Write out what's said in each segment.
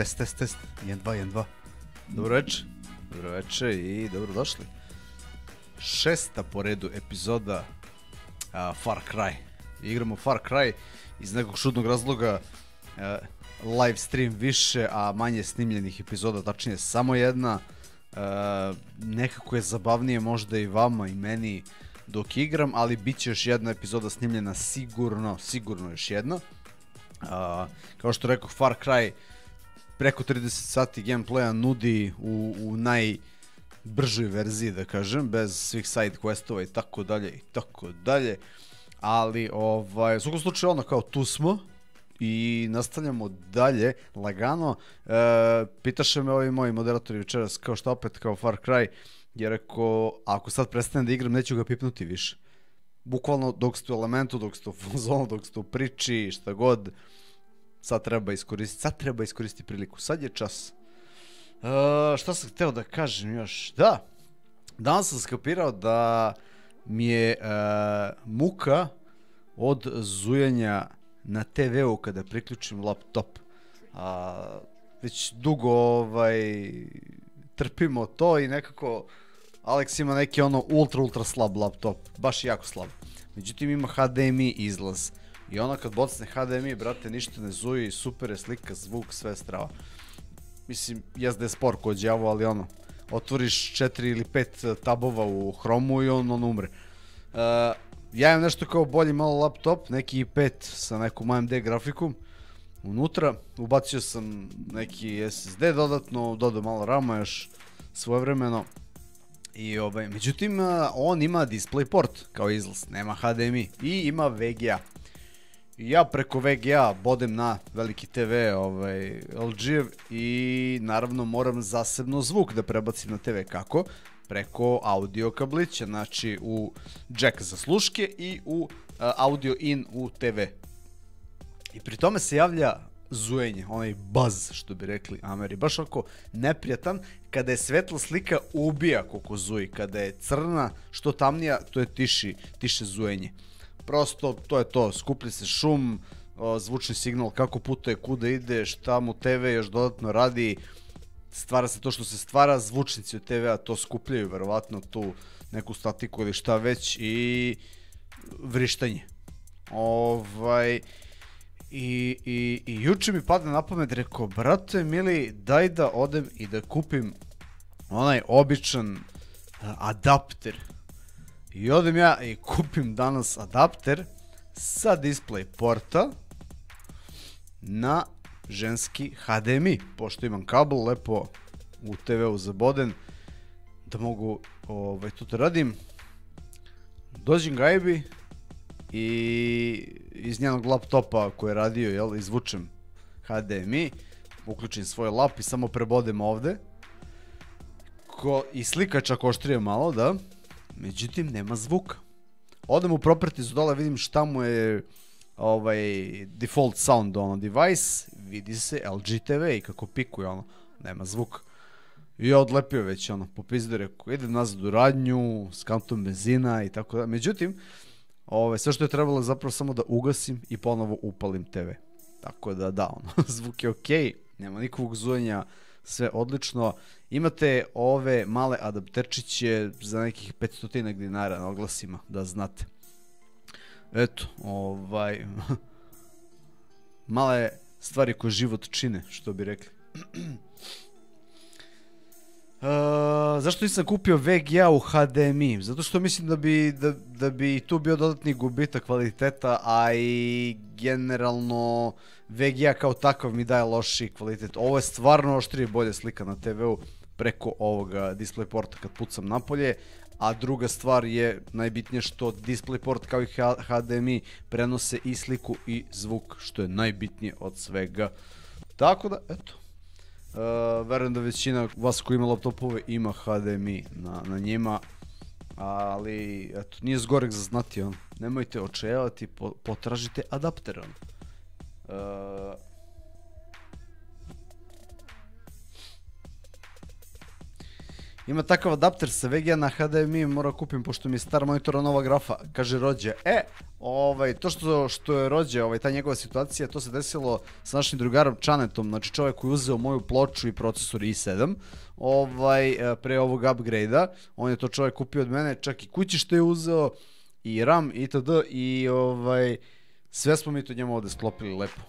Test. 1, 2. Dobro večer i dobrodošli. 6. po redu epizoda Far Cry. Igramo Far Cry iz nekog čudnog razloga. Live stream više, a manje snimljenih epizoda, tačnije samo jedna. Nekako je zabavnije možda i vama i meni dok igram, ali bit će još jedna epizoda snimljena sigurno još jedna. Kao što rekao, Far Cry preko 30 sati gameplaya nudi u najbržoj verziji, da kažem, bez svih side questova i tako dalje, ali u svakom slučaju ono kao tu smo i nastavljamo dalje lagano. Pitaše me ovi moji moderatori večeras kao što opet kao Far Cry, jer ako sad prestanem da igram neću ga pipnuti više. Bukvalno dok ste u elementu, dok ste u fazonu, dok ste u priči, šta god, sad treba iskoristiti priliku, sad je čas. Šta sam hteo da kažem još? Da, danas sam skapirao da mi je muka od zujanja na TV-u kada priključim laptop. Već dugo trpimo to i nekako Alex ima neki ono ultra slab laptop, baš jako slab. Međutim ima HDMI izlaz i ona kad bocne HDMI, brate, ništa ne zuji, super je slika, zvuk, sve strava. Mislim, jeste je spor ko đavo, ali ono, otvoriš 4 ili 5 tabova u Hromu i on umre. Ja imam nešto kao bolji malo laptop, neki i5 sa nekom AMD grafikom unutra, ubacio sam neki SSD dodatno, dodao malo RAM-a još svojevremeno. I međutim, on ima DisplayPort kao izlaz, nema HDMI i ima VGA. Ja preko VGA bodem na veliki TV LG-ev i naravno moram zasebno zvuk da prebacim na TV. Kako? Preko audio kablića, znači u jack za sluške i u audio in u TV. I pri tome se javlja zujenje, onaj buzz što bi rekli Ameri, baš oko neprijatan. Kada je svetla slika ubija koliko zuji, kada je crna što tamnija to je tiše zujenje. Prosto to je to, skuplji se šum, zvučni signal kako putuje, kuda ide, šta mu TV još dodatno radi, stvara se to što se stvara, zvučnici od TV-a to skupljaju verovatno tu neku statiku ili šta već i vrištanje. I juče mi padne na pamet, rekao, brate mili, daj da odem i da kupim onaj običan adapter. I odem ja i kupim danas adapter sa DisplayPorta na ženski HDMI, pošto imam kabel lepo u TV-u zaboden da mogu to da radim. Dođem gajbi i iz njenog laptopa koji je radio izvučem HDMI, uključim svoj lap i samo prebodem ovde i slika čak oštrije malo, da, međutim nema zvuka. Odem u properties dole, vidim šta mu je default sound on device, vidi se LG TV i kako pikuje, ono, nema zvuka. I ja odlepio već, ono, po pizdu, rekao, idem nazad u radnju s kantom benzina i tako da, međutim sve što je trebalo je zapravo samo da ugasim i ponovo upalim TV. Tako da da, zvuk je okej, nema nikakvog zujenja, sve odlično. Imate ove male adapterčiće za nekih 500 dinara na oglasima, da znate. Eto, male stvari koje život čine, što bi rekli. Zašto nisam kupio VGA u HDMI? Zato što mislim da bi tu bio dodatni gubitak kvaliteta, a i generalno VGA kao takav mi daje loši kvalitet. Ovo je stvarno oštrije bolje slika na TV-u preko ovoga DisplayPorta kad pucam napolje, a druga stvar je najbitnije što DisplayPort kao i HDMI prenose i sliku i zvuk, što je najbitnije od svega. Tako da, eto. Verujem da većina vas koji ima laptopove ima HDMI na njima, ali eto, nije zgorek za znati, nemojte očajavati, potražite adapter. Ima takav adapter sa VGA na HDMI, mora kupim pošto mi je star monitora nova grafa, kaže Rođe. To što je Rođe, ta njegova situacija, to se desilo sa našim drugarom Čanetom, znači čovjek koji je uzeo moju ploču i procesor i7 pre ovog upgrade-a. On je to čovjek kupio od mene, čak i kući što je uzeo i RAM itd. I sve smo mi to njemu ovde sklopili lepo.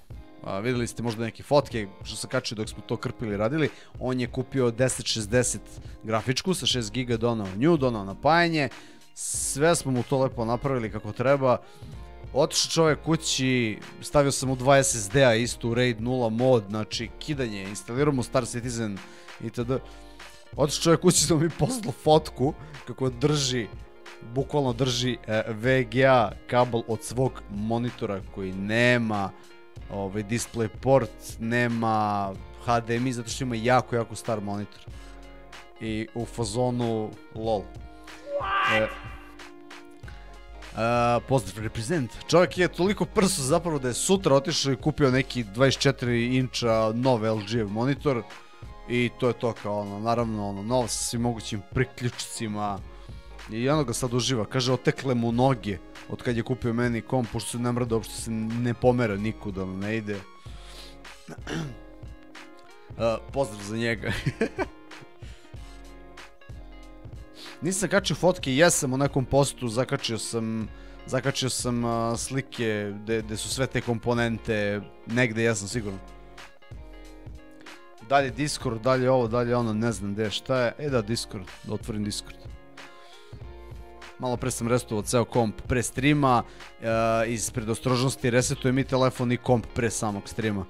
Videli ste možda neke fotke što sam kačio dok smo to krpili i radili. On je kupio 1060 grafičku sa 6 giga, donao nju, donao napajanje. Sve smo mu to lepo napravili kako treba. Otišao čovjek kući, stavio sam mu 2 SSD-a isto u RAID 0 mod, znači kidanje, instalirao mu Star Citizen itd. Otišao čovjek kući da mi poslao fotku kako drži, bukvalno drži VGA kabel od svog monitora koji nema DisplayPort, nema HDMI, zato što ima jako star monitor i u fazonu LOL. Pozdrav reprezent. Čovjek je toliko prso zapravo da je sutra otišao i kupio neki 24 inča nov LG monitor i to je to, kao naravno nov sa svim mogućim priključicima i ono ga sad uživa. Kaže, otekle mu noge od kad je kupio meni kom, pošto se ne mrda, uopšte se ne pomera nikuda, ne ide. Pozdrav za njega. Nisam kačio fotke, jesam u nekom postu, zakačio sam slike gde su sve te komponente, negde jesam sigurno. Dalje Discord, dalje ovo, dalje ono, ne znam gde, šta je, da Discord, da otvorim Discord. Malo pre sam resetovao ceo komp pre streama, iz predostrožnosti resetujem i telefon i komp pre samog streama.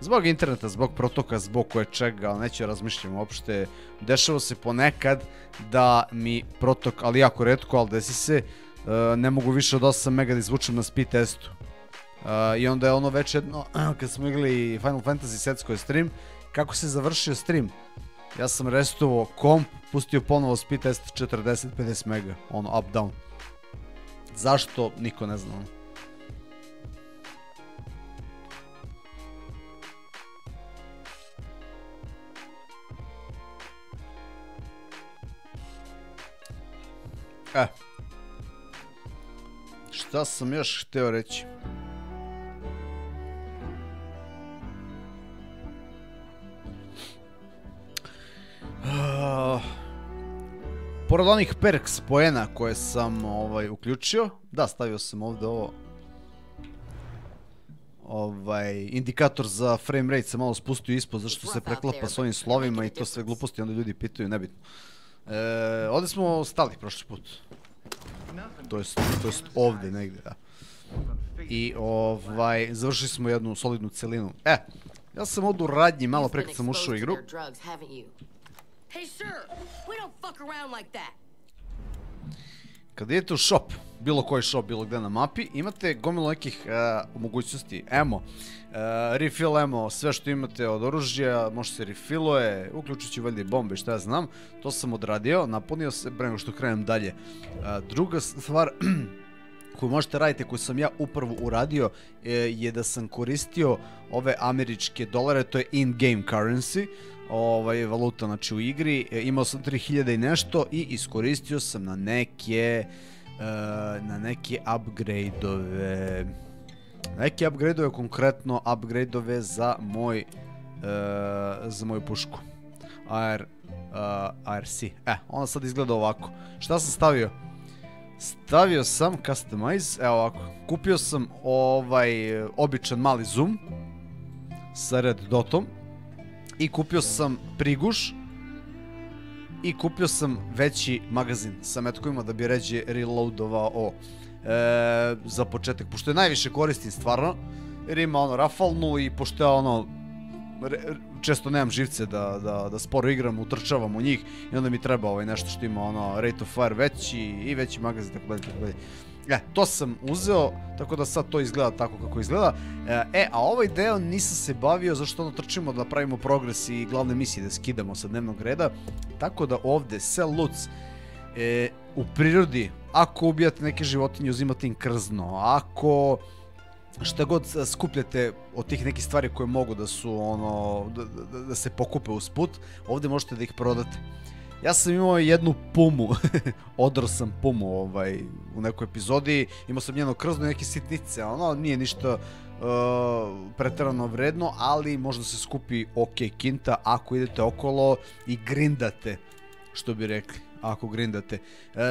Zbog interneta, zbog protoka, zbog koje čega, ali neću razmišljam uopšte. Dešava se ponekad da mi protok, ali jako redko, ali desi se, ne mogu više od 8 mega da izvučem na speed testu. I onda je ono već jedno, kad smo igrali Final Fantasy setsko je stream, kako se završio stream? Ja sam restovao komp, pustio ponovo speed test 40-50 mega, ono up down. Zašto? Niko ne zna. Šta sam još hteo reći? Pored onih perks poena koje sam uključio, da, stavio sam ovde ovo, indikator za frame rate se malo spustio ispod zašto se preklapa s ovim slovima i to sve gluposti, onda ljudi pitaju, nebitno. Ovde smo stali prošli put, to jest ovde negde, da, i završili smo jednu solidnu celinu. Ja sam ovde u radnji malo pre kad sam ušao u igru. Kad idete u shop, bilo koji shop, bilo gde na mapi, imate gomilu nekih mogućnosti. Ammo, refill ammo, sve što imate od oružja može se refilluje, uključujući valjda i bombe i šta ja znam. To sam odradio, napunio se pre nego što krenem dalje. Druga stvar koju možete raditi, koju sam ja upravo uradio, je da sam koristio ove američke dolare, to je in-game currency, valuta, znači u igri. Imao sam 3000 i nešto i iskoristio sam na neke upgrade-ove, konkretno upgrade-ove za moju pušku ARC. Ona sad izgleda ovako. Šta sam stavio? Stavio sam customize, evo ovako, kupio sam običan mali zoom sa red dotom i kupio sam priguš i kupio sam veći magazin sa metkovima da bi ređe reloadovao za početak, pošto je najviše koristim stvarno, jer ima ono rafalnu i pošto ja ono često nemam živce da sporo igram, utrčavam u njih i onda mi treba nešto što ima ono rate of fire veći i veći magazin, tako dalje. To sam uzeo, tako da sad to izgleda tako kako izgleda. A ovaj deo nisam se bavio, zašto ono trčimo da pravimo progres i glavne misije da skidamo sa dnevnog reda. Tako da ovde se luc u prirodi, ako ubijate neke životinje, uzimate im krzno, ako šta god skupljate od tih nekih stvari koje mogu da se pokupe uz put, ovde možete da ih prodate. Ja sam imao jednu pumu, odrao sam pumu u nekoj epizodi, imao sam njeno krzno i neke sitnice, ono nije ništa preterano vredno, ali možda se skupi ok kinta ako idete okolo i grindate, što bi rekli, ako grindate.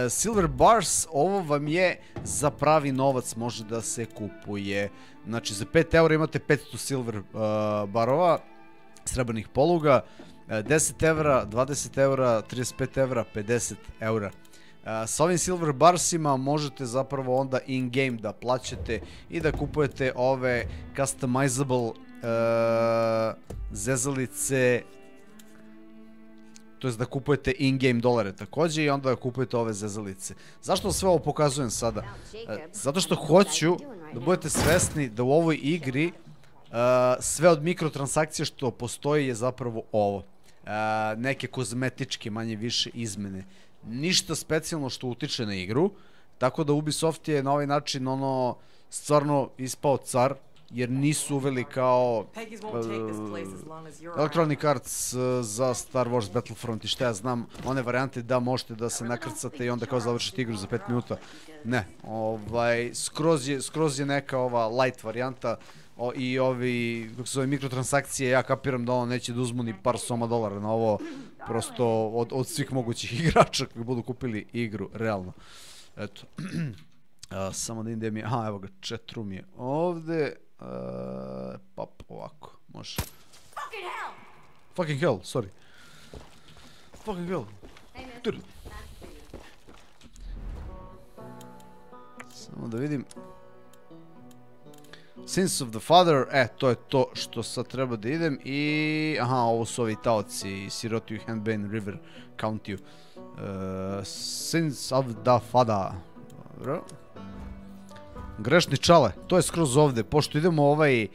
Silver Bars, ovo vam je za pravi novac, može da se kupuje. Znači za 5 eura imate 500 silver barova, srebrnih poluga, 10 evra, 20 evra, 35 evra, 50 evra. Sa ovim silver barsima možete zapravo onda in-game da plaćate i da kupujete ove customizable zezalice, to je da kupujete in-game dolare takođe i onda kupujete ove zezalice. Zašto sve ovo pokazujem sada? Zato što hoću da budete svesni da u ovoj igri sve od mikrotransakcije što postoji je zapravo ovo. Neke kozmetičke manje više izmene. Ništa specijalno što utiče na igru, tako da Ubisoft je na ovaj način ono stvarno ispao car, jer nisu uveli kao Electronic Arts za Star Wars Battlefront i šta ja znam, one varijante da možete da se nakrcate i onda kao završite igru za 5 minuta. Ne, skroz je neka ova light varijanta i ovi, kako se zove, mikrotransakcije, ja kapiram da ono neće da uzmu ni par soma dolara na ovo, prosto od svih mogućih igrača koji budu kupili igru, realno. Eto, samo da idem gde mi je, aha, evo ga, chatroom je ovde, pap, ovako, može. Fucking hell, sorry. Fucking hell. Samo da vidim. Sins of the Father, to je to što sad treba da idem i... Aha, ovo su ovi taoci, siroti u Handbane River Countyu. Sins of the Father. Grešni čale, to je skroz ovde, pošto idemo ovaj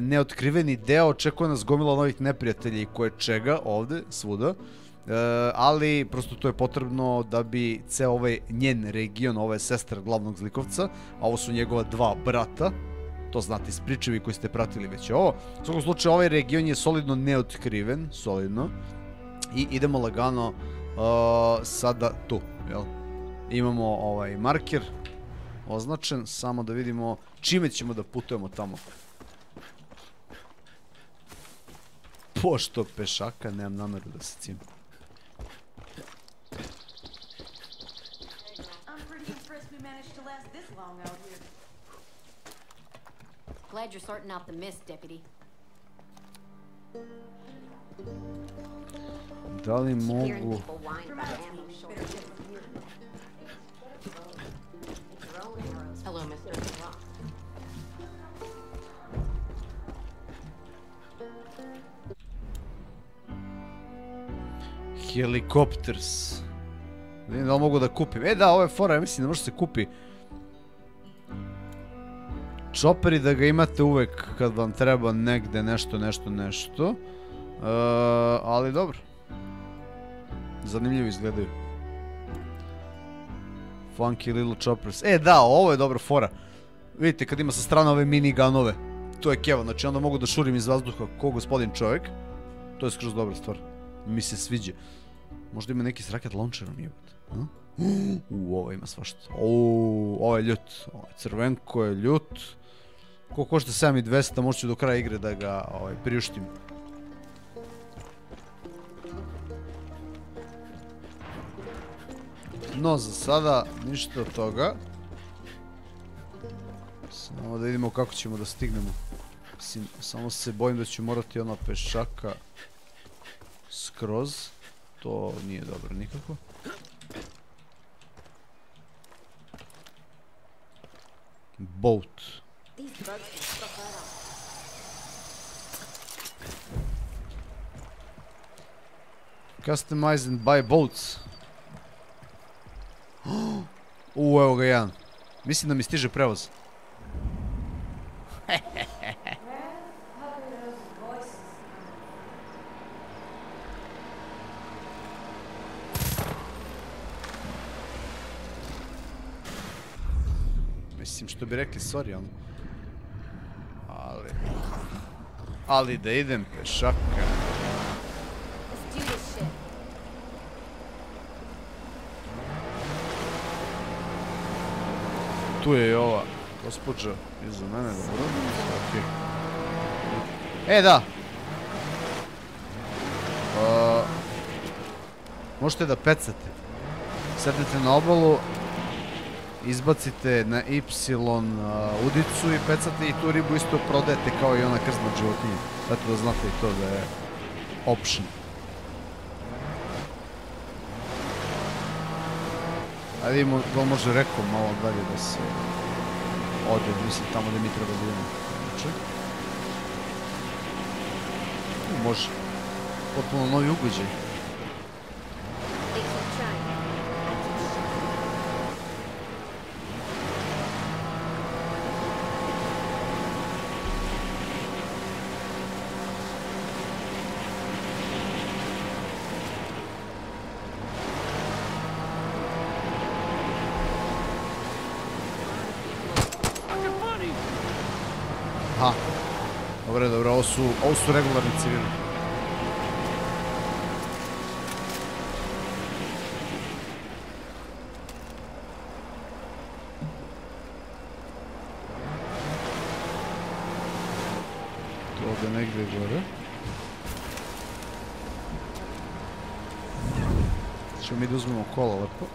neotkriveni deo, očekuje nas gomila novih neprijatelja i koje čega ovde, svuda. Ali prosto to je potrebno da bi ceo ovaj njen region, ova je sestra glavnog zlikovca, a ovo su njegova dva brata, to znate iz pričevi koji ste pratili već ovo. U svakom slučaju ovaj region je solidno neotkriven, solidno, i idemo lagano sada tu, jel? Imamo ovaj marker označen, samo da vidimo čime ćemo da putujemo tamo. Pošto pešaka, nemam nameru da se cimam. Glad you're sorting out the mist, deputy. Da li mogu? Hello, Mr. Rock. Helicopters. Da vidim da li mogu da kupim. Da, ovo je fora, ja mislim da može se kupi. Čoperi da ga imate uvek kad vam treba negde nešto. Ali dobro. Zanimljivo izgledaju. Funky little choppers. Da, ovo je dobra fora. Vidite kad ima sa strane ove miniganove. To je kevo, znači onda mogu da šurim iz vazduha ko gospodin čovjek. To je skroz dobra stvar. Mi se sviđa. Možda ima neki s raket launcherom jebate. Ovo ima svašta. Ovo je ljut. Crvenko je ljut. Ko košta 7.200, možda ću do kraja igre da ga priuštim. No, za sada ništa od toga. Samo da vidimo kako ćemo da stignemo. Mislim, samo se bojim da ću morati ona pešaka skroz. To nije dobro nikako. Boat. Customize and buy boats. Evo ga jedan. Mislim da mi stiže prevoz. Mislim što bi rekli sorry, ali da idem pešaka. tu je i ova gospođa iza mene, dobro. Ok. E, da. Možete da pecate. Sednete na obalu, izbacite na Y udicu i pecate i tu ribu isto prodajete kao i ona krzna životinja. Zato da znate i to da je option. A vidimo da može rekom malo dalje da se ode, mislim tamo da mi treba da idemo. Može. Potpuno novi ugođaj. Ovo su regularni civili. To ovdje negdje gore. Čemo mi da uzmemo kola lepo.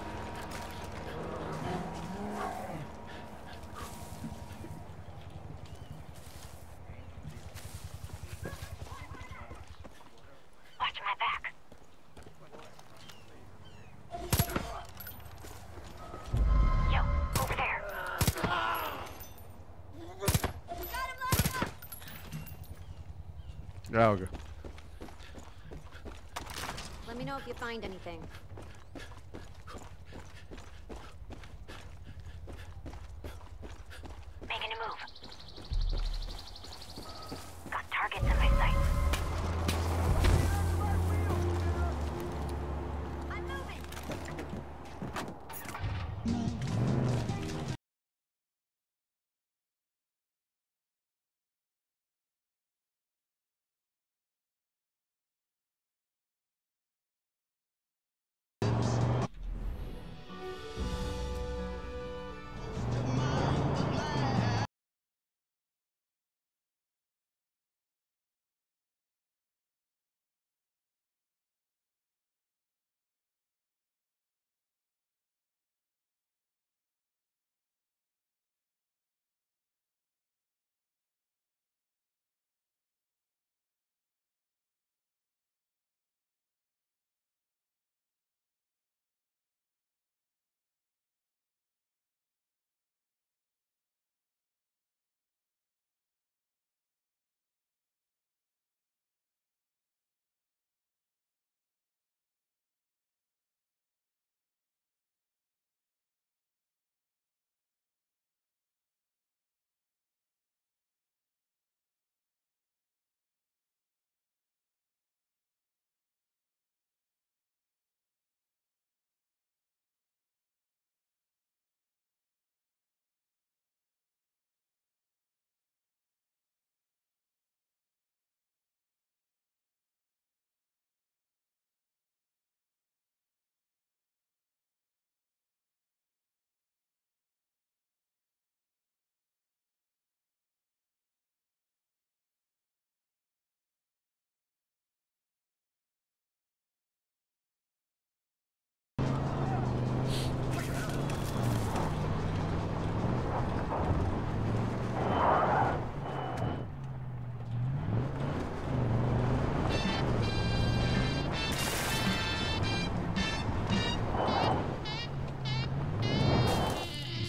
Evo ga.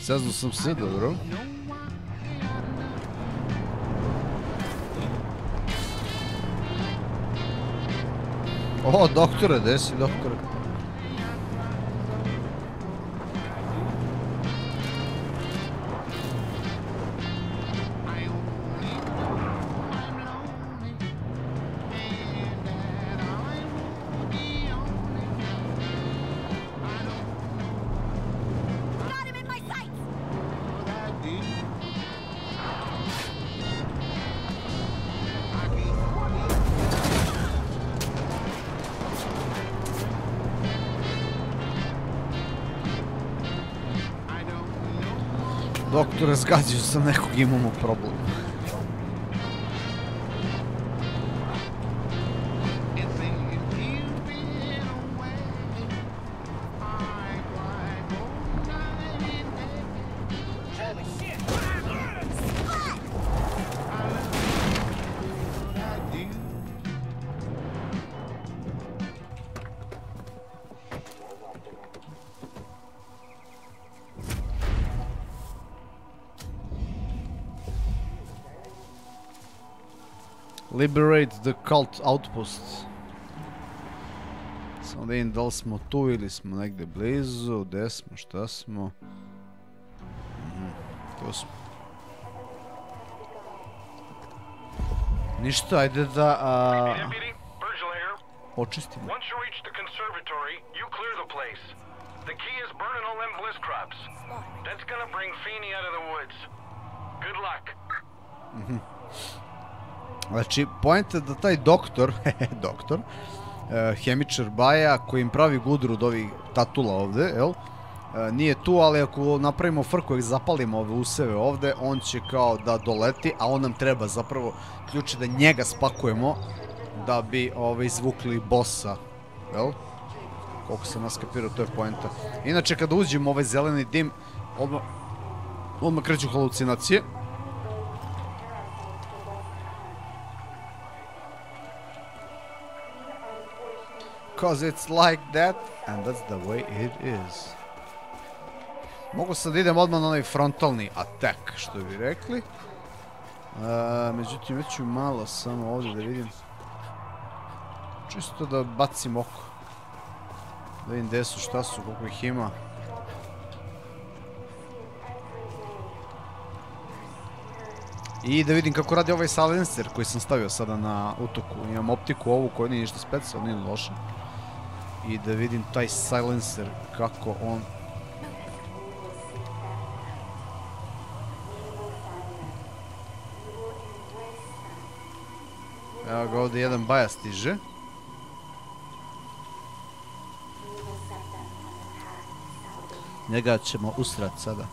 Saznu sam se, dobro. O, doktore, gdje si, doktore? Doktore, zgazio sam nekog, imamo problem. Liberate the cult outposts. Samo da im da li smo tu ili smo negde blizu, gde smo, šta smo. Tu smo. Ništa, ajde da očistimo. Znači, point je da taj doktor, hemičar Baja, koji im pravi gudru od ovih tatula ovde, jel? Nije tu, ali ako napravimo frku i zapalimo ove useve ovde, on će kao da doleti, a on nam treba zapravo ključe da njega spakujemo da bi izvukli bossa, jel? Koliko sam nas kapirao, to je pointa. Inače, kada uđemo ovaj zeleni dim, odmah kreću halucinacije. Because it's like that, and that's the way it is. Mogu sad idem odmah na onaj frontalni atak, što bi rekli. Međutim, već ću malo samo ovdje da vidim. Čisto da bacim oko. Da vidim gde su, šta su, koliko ih ima. I da vidim kako radi ovaj silencer koji sam stavio sada na utoku. Imam optiku ovu koja nije ništa specijalno, nije loša. I da vidim taj silencer kako on... Evo ga, ovdje jedan Baja stiže. Njega ćemo usrati sada.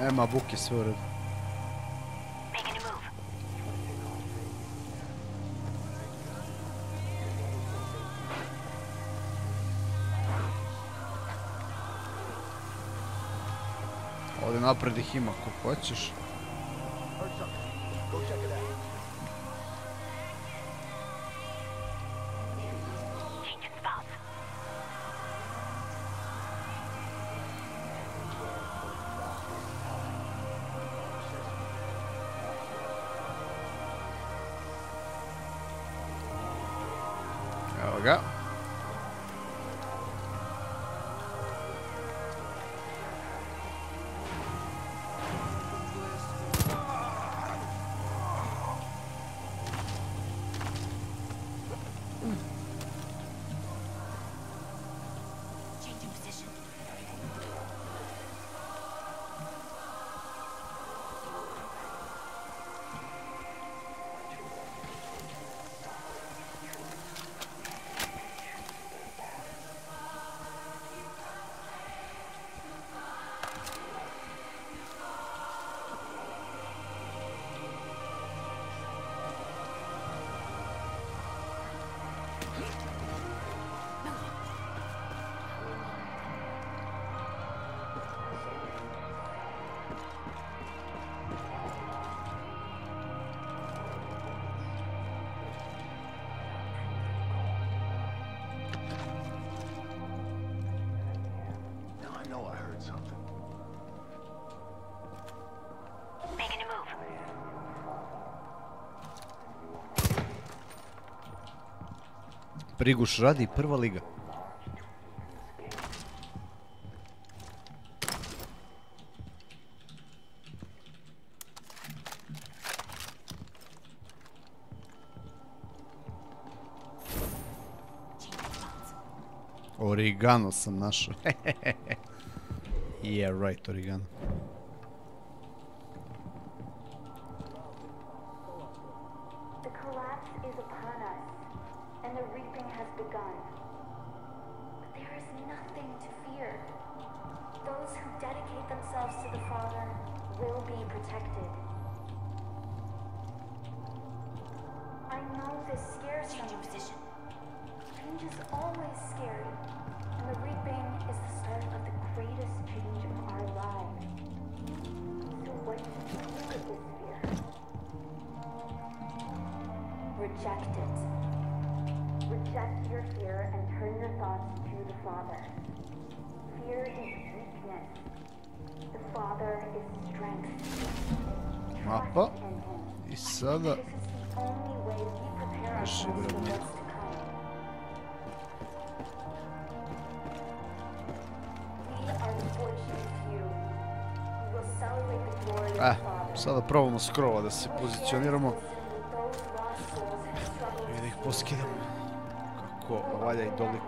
Nema buke, sve u redu. Ovdje napred ih ima ko hoćeš. at something. Making a move. Priguš radi, prva liga. Оригано sam našao. Yeah, right, origano. Sada probamo skrova da se pozicioniramo i da ih poskidamo kako valja i doliko.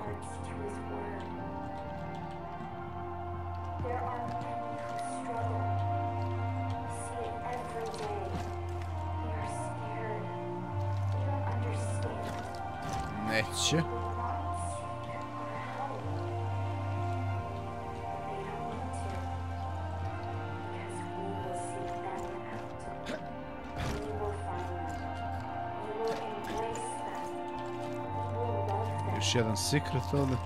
Neće. Još jedan secret ovdje.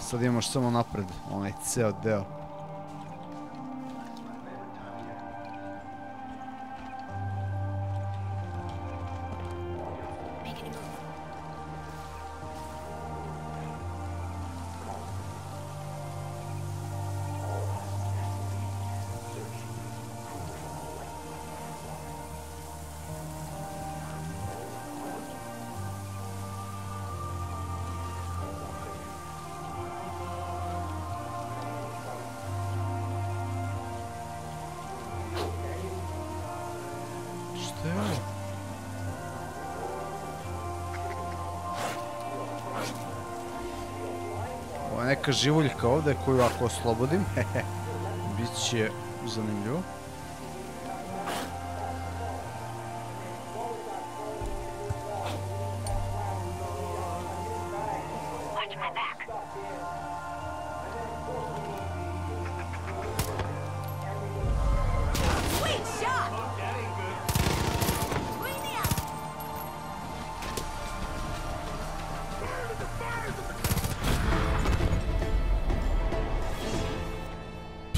Sad imamo još samo napred, onaj ceo deo. Neka živuljka ovdje koju ako oslobodim, bit će zanimljivo.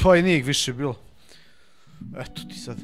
Pa i nije ih više bilo. Eto ti sad.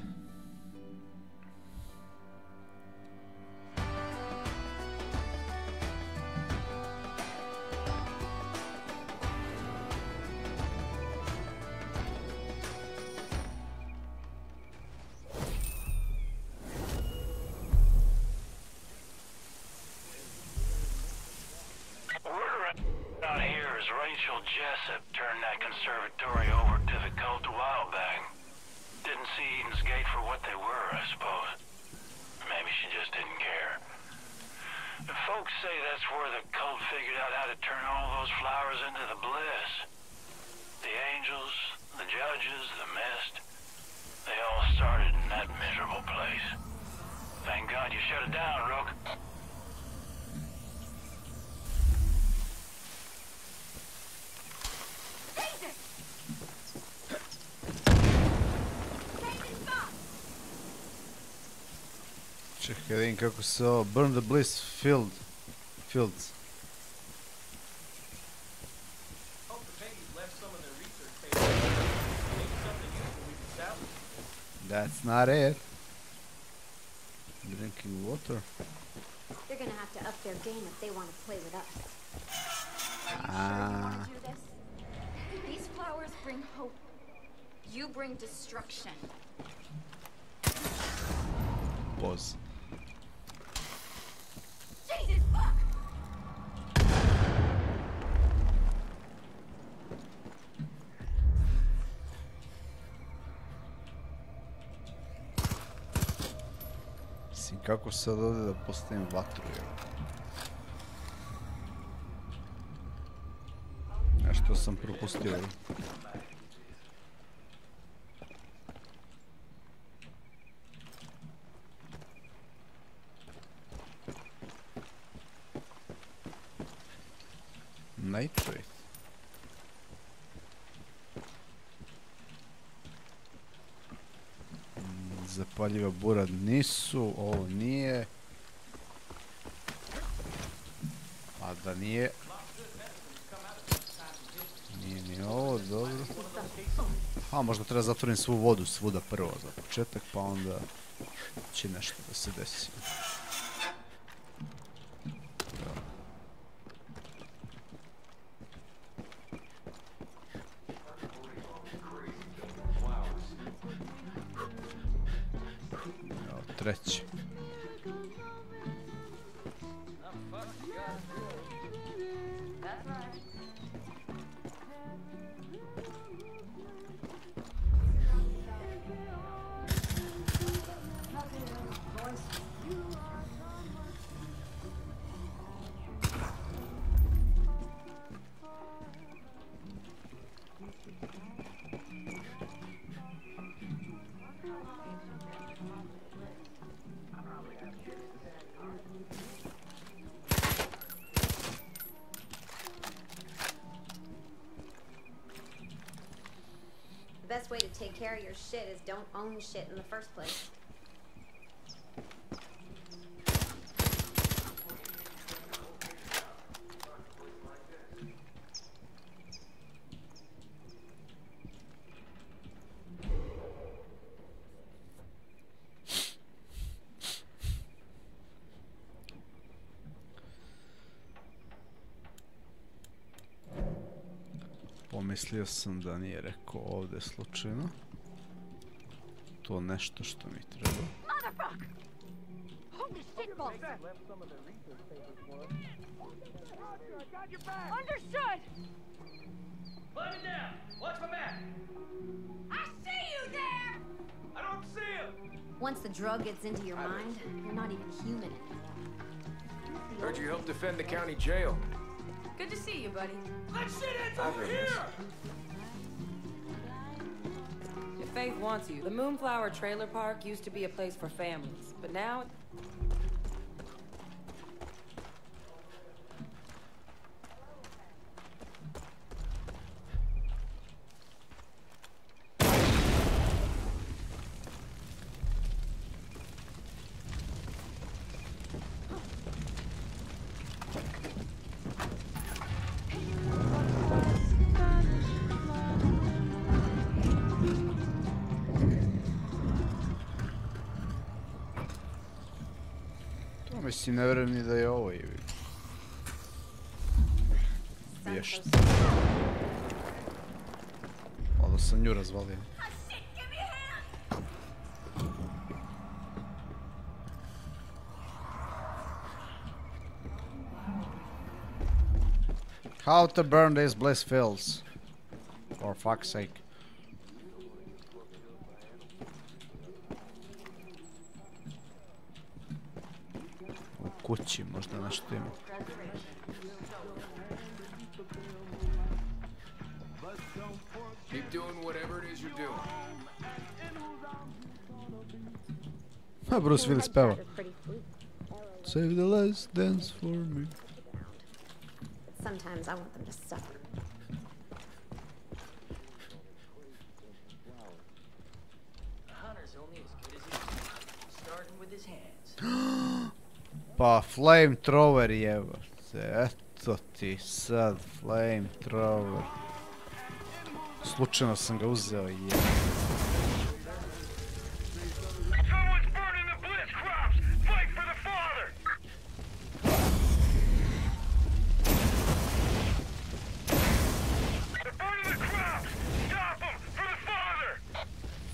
Čekaj, vidim kako se ovo, burn the bliss fields. That's not it. Drinking water. They're gonna have to up their game if they want to play with us. Ah. These flowers bring hope. You bring destruction. Pause. Jesus fuck! Kako sad ovdje da postavim vatru, jel? Nešto sam propustio, jel? Nitrate. Zapaljiva bura nisu, ovo nije. A da nije. Nije ni ovo, dobro. A možda treba zatvorim svu vodu svuda prvo za početak, pa onda će nešto da se desi. Treći. Take care of your shit is don't own shit in the first place. Mislio sam da nije rekao ovdje slučajno. To nešto što mi treba. Once the drug gets into your mind, you're not even human. Heard you helped defend the county jail. Good to see you, buddy. That shit ends over here! If Faith wants you, the Moonflower Trailer Park used to be a place for families, but now... Mislim, ne vjerujem ni da je ovo jevi. Vješt. Malo sam nju razvalio. How to burn these bliss fields. For fuck's sake. Kući, možda nešto ima. A Bruce Willis peva. Save the last dance for me. Sometimes I want them to suffer. Hunter's only as good as he starting with his hands. Pa flamethrower jebote, eto ti sad flamethrower. Slučajno sam ga uzeo jebote.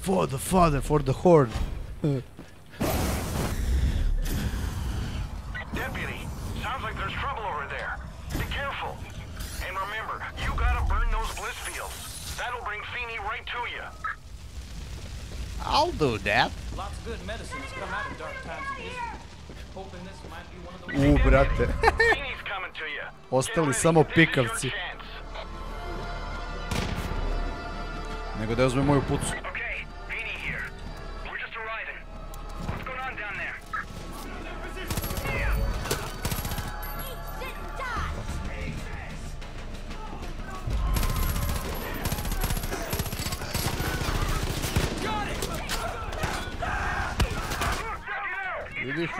For the father, for the horde. Deputy, sounds like there's trouble over there. Be careful. And remember, you gotta burn those bliss fields. That'll bring Feeny right to you. I'll do that. Lots of good medicine has come out in dark times of history. Hoping this might be one of those. Ooh, brate. Feeny's coming to you. Ostali samo pikavci. Nego da uzme moju pucu.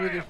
Vidiš.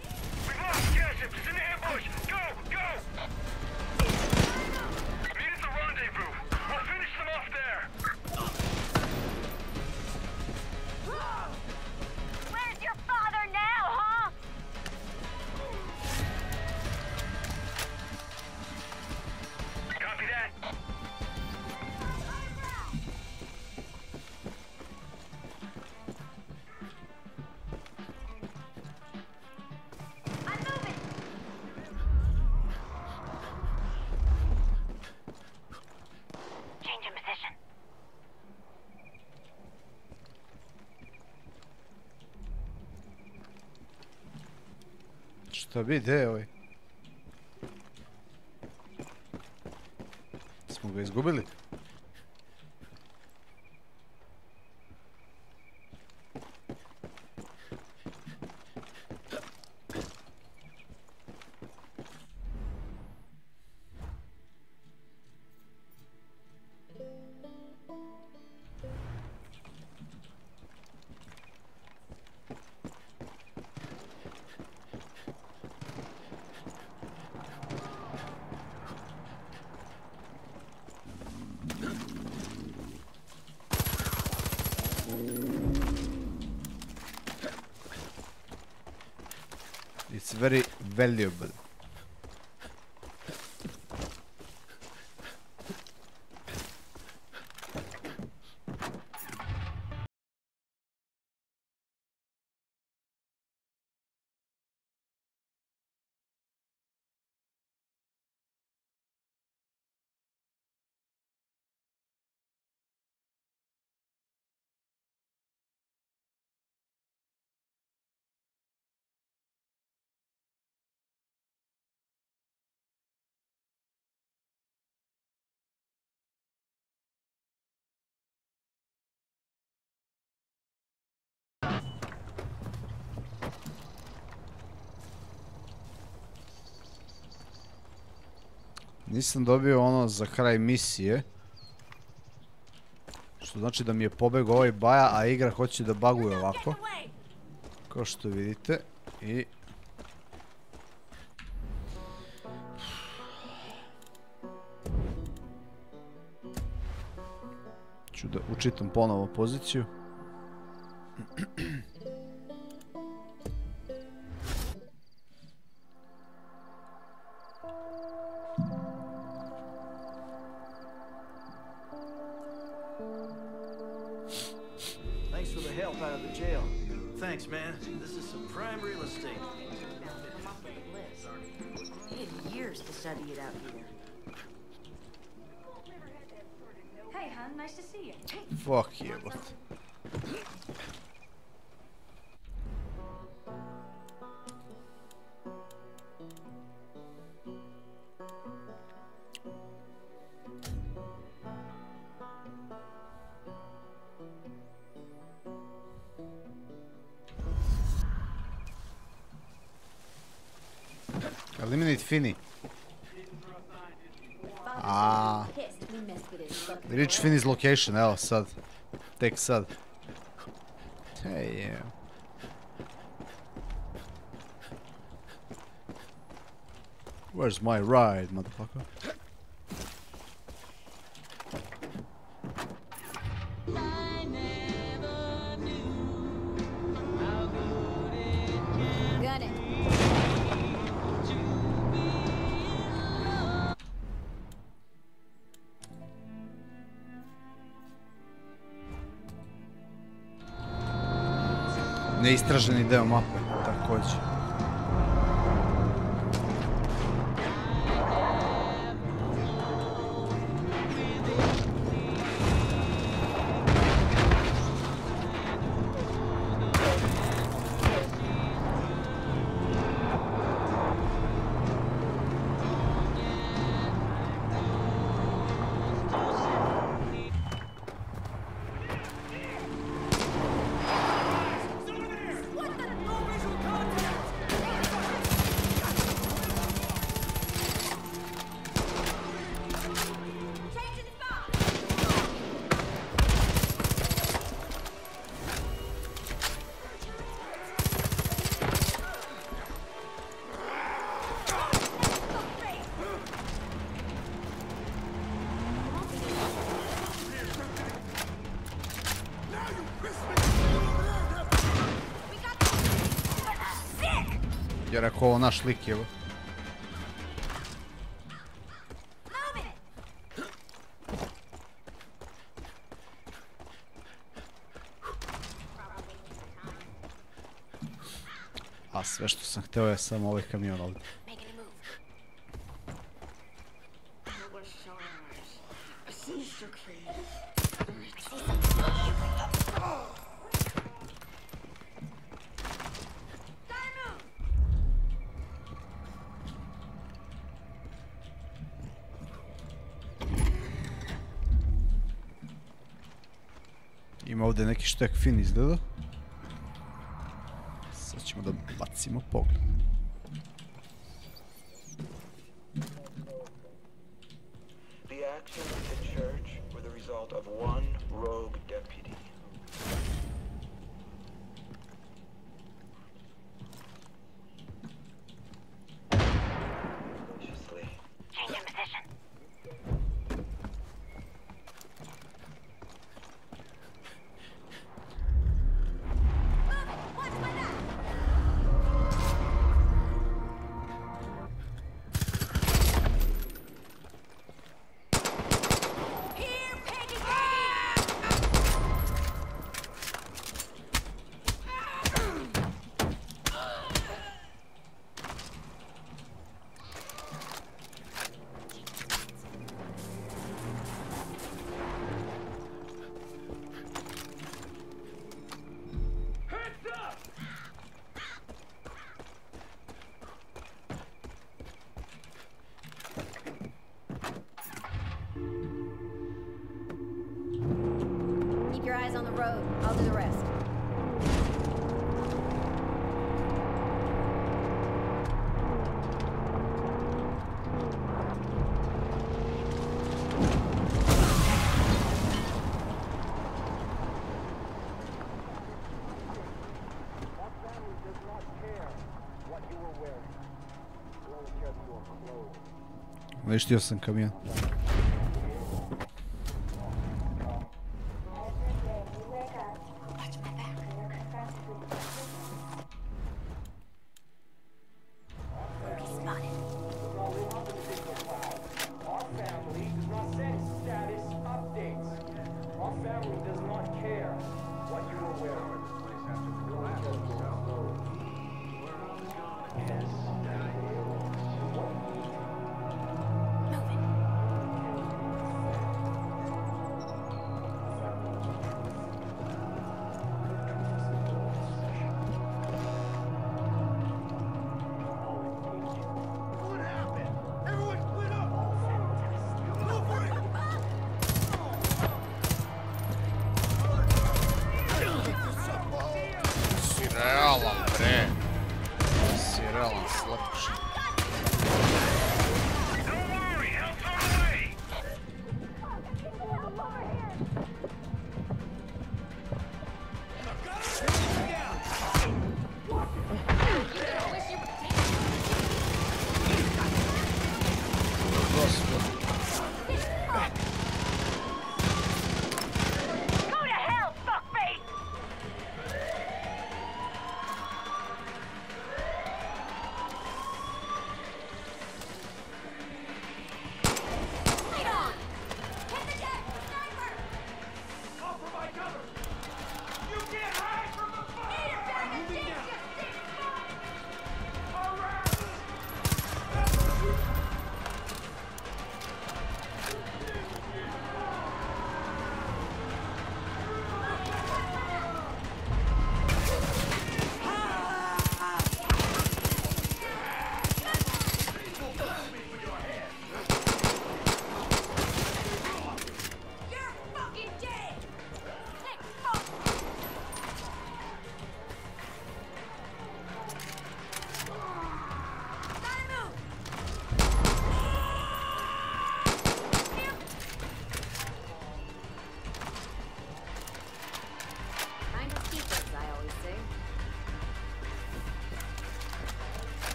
Šta bi, gdje je ovaj? Smo ga izgubili? Very valuable. Nisam dobio ono za kraj misije. Što znači da mi je pobegao ovaj baja, a igra hoće da baguje ovako. Kao što vidite. I... ću da učitam ponovo poziciju. Fuck you. Eliminate Finny. Ah. Reach Finny's location, evo sad. Tek sad. Hej, je. Where's my ride, motherfucker? Neistraženi deo mape, također. Jer ako ovo naš lik je... A sve što sam hteo je samo ovaj kamion ovdje. Ovdje neki štek fin izgleda. Sad ćemo da bacimo pogled. Uništio sam kamion.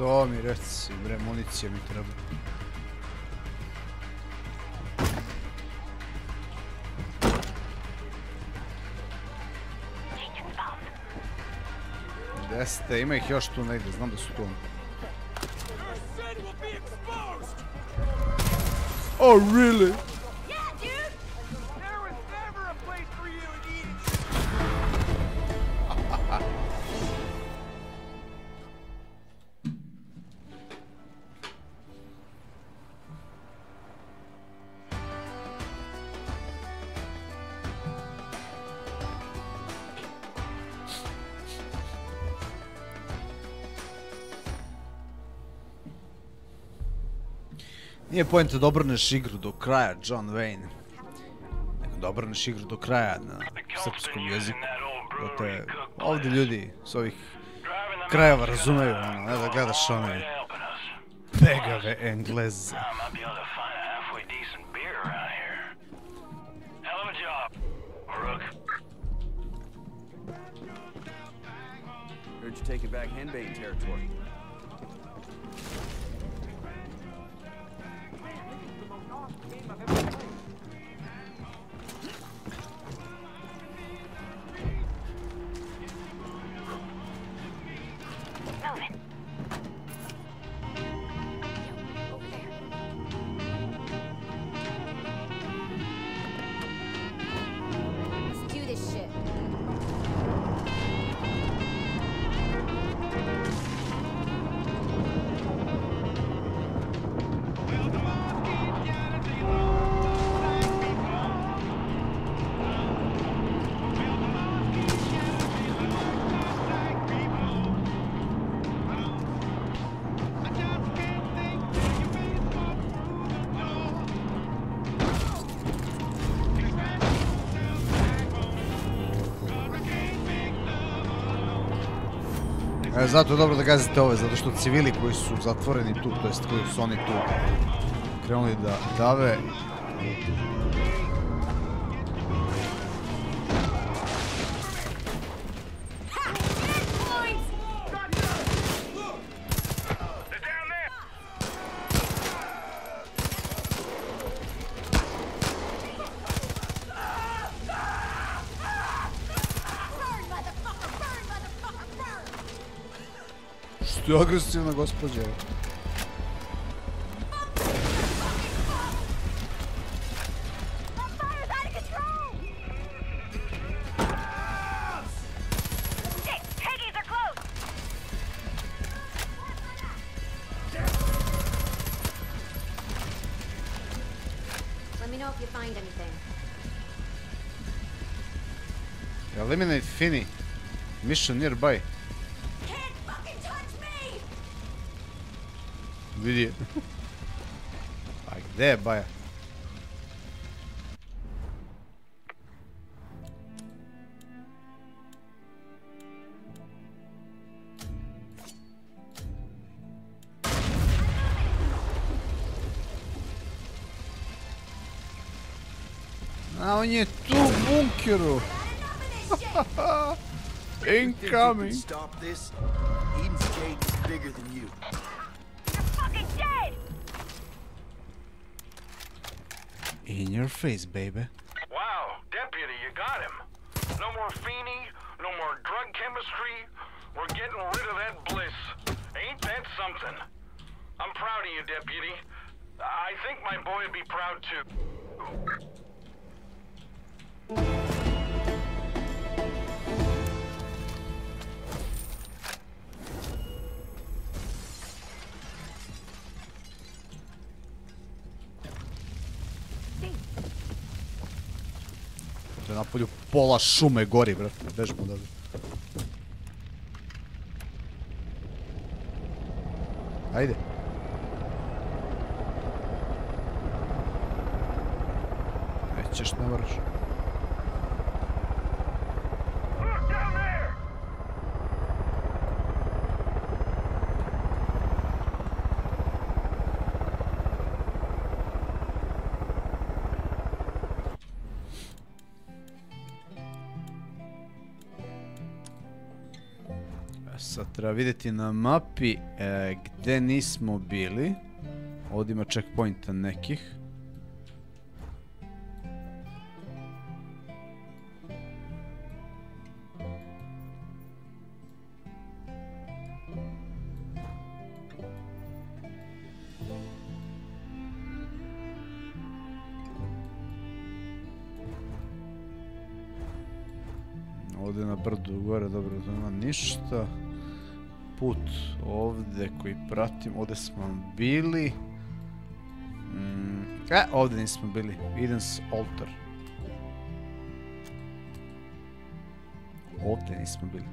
To mi reci, bre, municija mi treba. Gde ste? Ima ih još tu negdje, znam da su tu. Oh, really? Nije pojenta da obrneš igru do kraja, John Wayne. Nego da obrneš igru do kraja na srpskom jeziku. Ovdje ljudi s ovih krajeva razumeju, ne da gledaš one pegave Engleze. Zato je dobro da gazite ove, zato što civili koji su zatvoreni tu, to jest koji su oni tu krenuli da dave. Agresivna gospođa. Eliminate Finny. Mission nearby. Vidi je. A gde je Baja? A on je tu u bunkeru. Incoming. In your face, baby. Wow, deputy, you got him. No more Feeny, no more drug chemistry. We're getting rid of that bliss. Ain't that something? I'm proud of you, deputy. I think my boy would be proud too. Na polju pola šume gori, brate, bežmo da bi. Ajde. Nećeš, ne moraš. Sad treba vidjeti na mapi gdje nismo bili. Ovdje ima checkpointa nekih. Ovdje na brdu gore, dobro, to nema ništa. Put ovdje koji pratim, ovdje smo bili. Ovdje nismo bili, Eden's Altar. Ovdje nismo bili.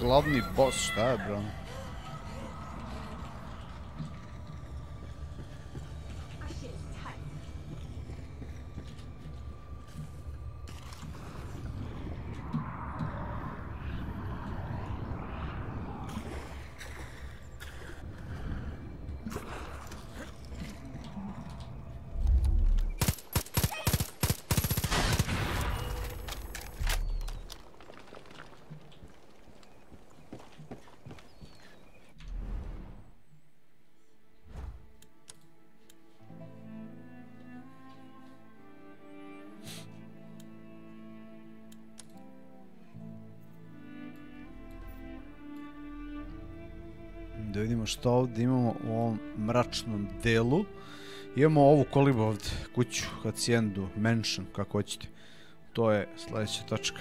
Glavni boss, šta je bro? Da vidimo što ovdje imamo u ovom mračnom delu. Imamo ovu kolibu ovdje, kuću, hacijendu, mansion, kako hoćete. To je sljedeća točka.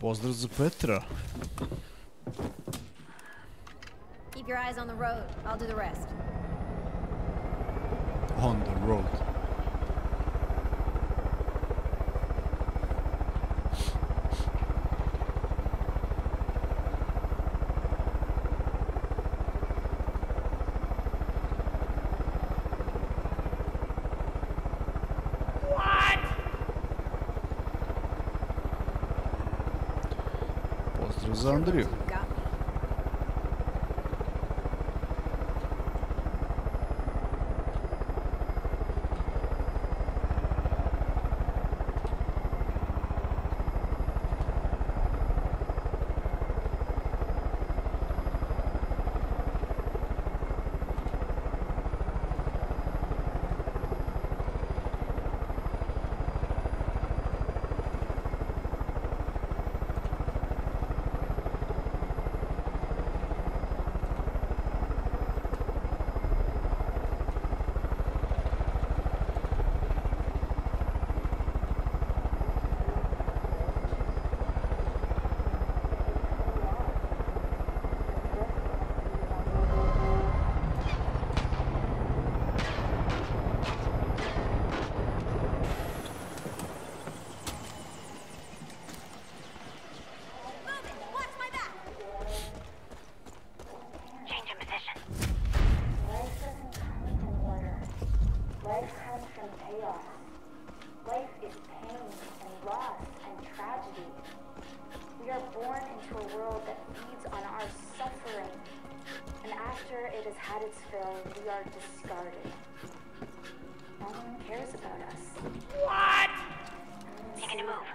Pozdrav za Petra. Keep your eyes on the road. I'll do the rest. On the road. Za Andriju. chaos. Life is pain and loss and tragedy. We are born into a world that feeds on our suffering, and after it has had its fill, we are discarded. No one cares about us. What? Making a move.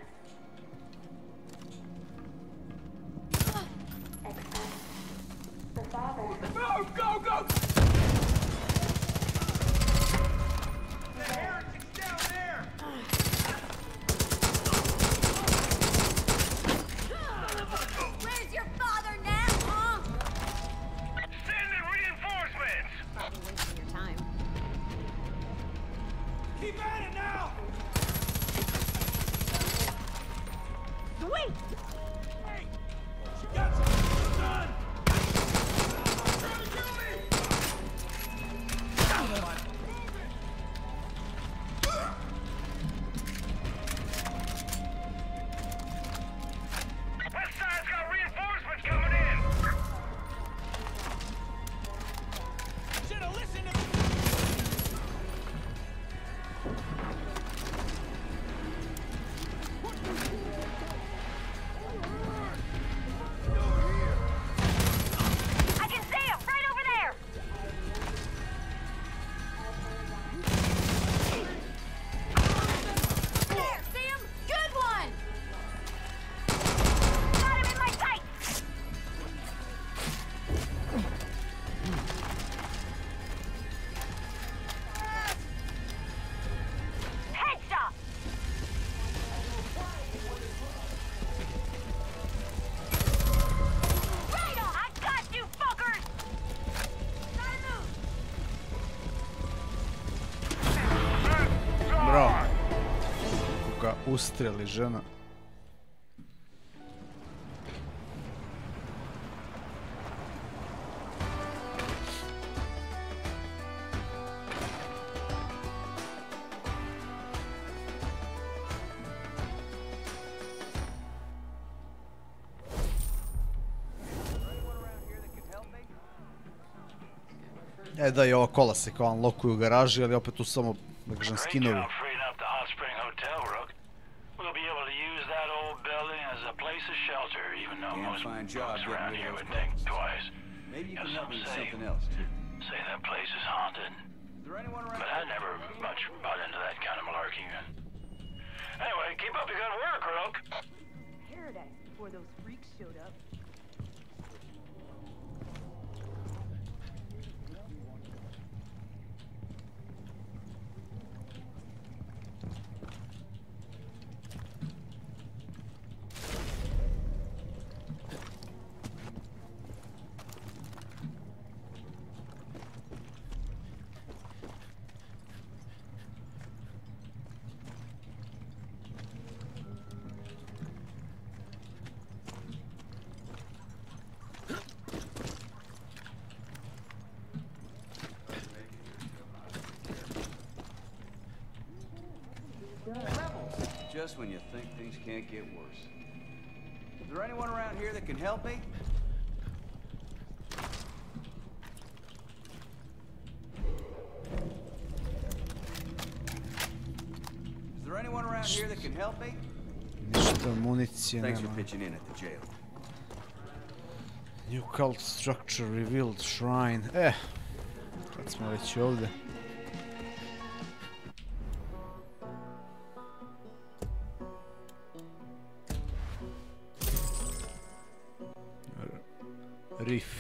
Except the father. Move! Go! Go! The heretic's down there! Where's your father now, huh? Send in reinforcements! Probably wasting your time. Keep at it now! Wait! Hey! She got something done! Trying to kill me! Come on! Usreli žena. E da, i ova kola se kao unlockuju u garaži, ali opet tu samo, da kažem, skinovi. Just when you think things can't get worse. Is there anyone around here that can help me? Is there anyone around here that can help me? Thanks for pitching in at the jail. New cult structure revealed, shrine. Eh, kad smo već ovdje.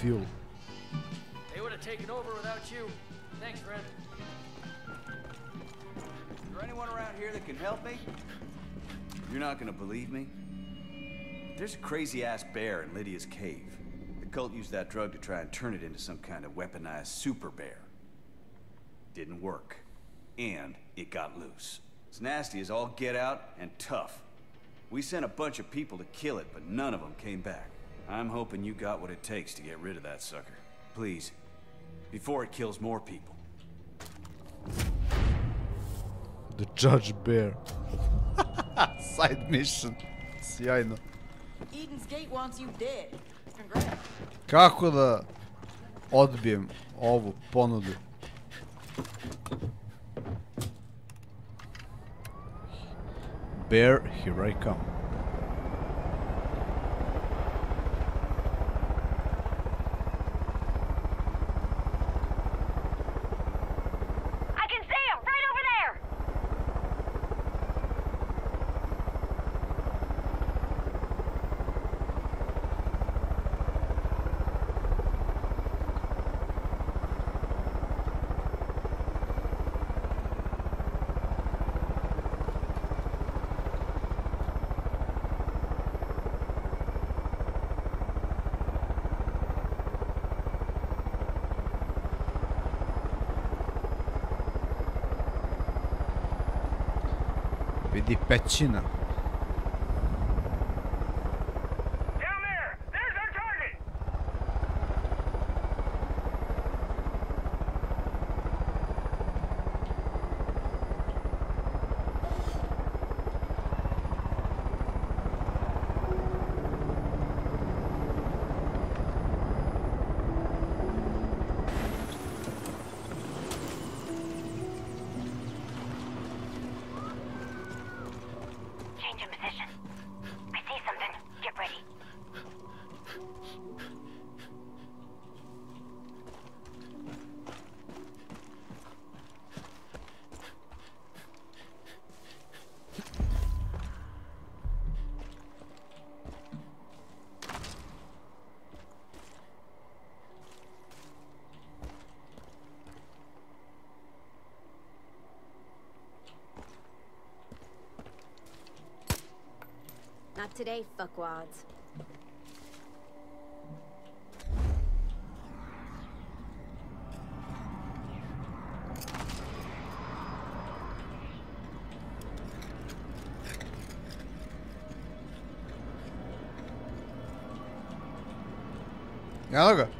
Fuel. They would have taken over without you. Thanks, friend. Is there anyone around here that can help me? You're not gonna believe me? There's a crazy-ass bear in Lydia's cave. The cult used that drug to try and turn it into some kind of weaponized super bear. Didn't work. And it got loose. It's nasty as all get out and tough. We sent a bunch of people to kill it, but none of them came back. I'm hoping you got what it takes to get rid of that sucker. Please, before it kills more people. The Judge Bear. Side mission. Sjajno. Eden's Gate wants you dead. Congrats. Kako da odbijem ovu ponudu? bear, here I come. I can see him right over Vidi pećina. Not today, fuckwads. Gel bakalım.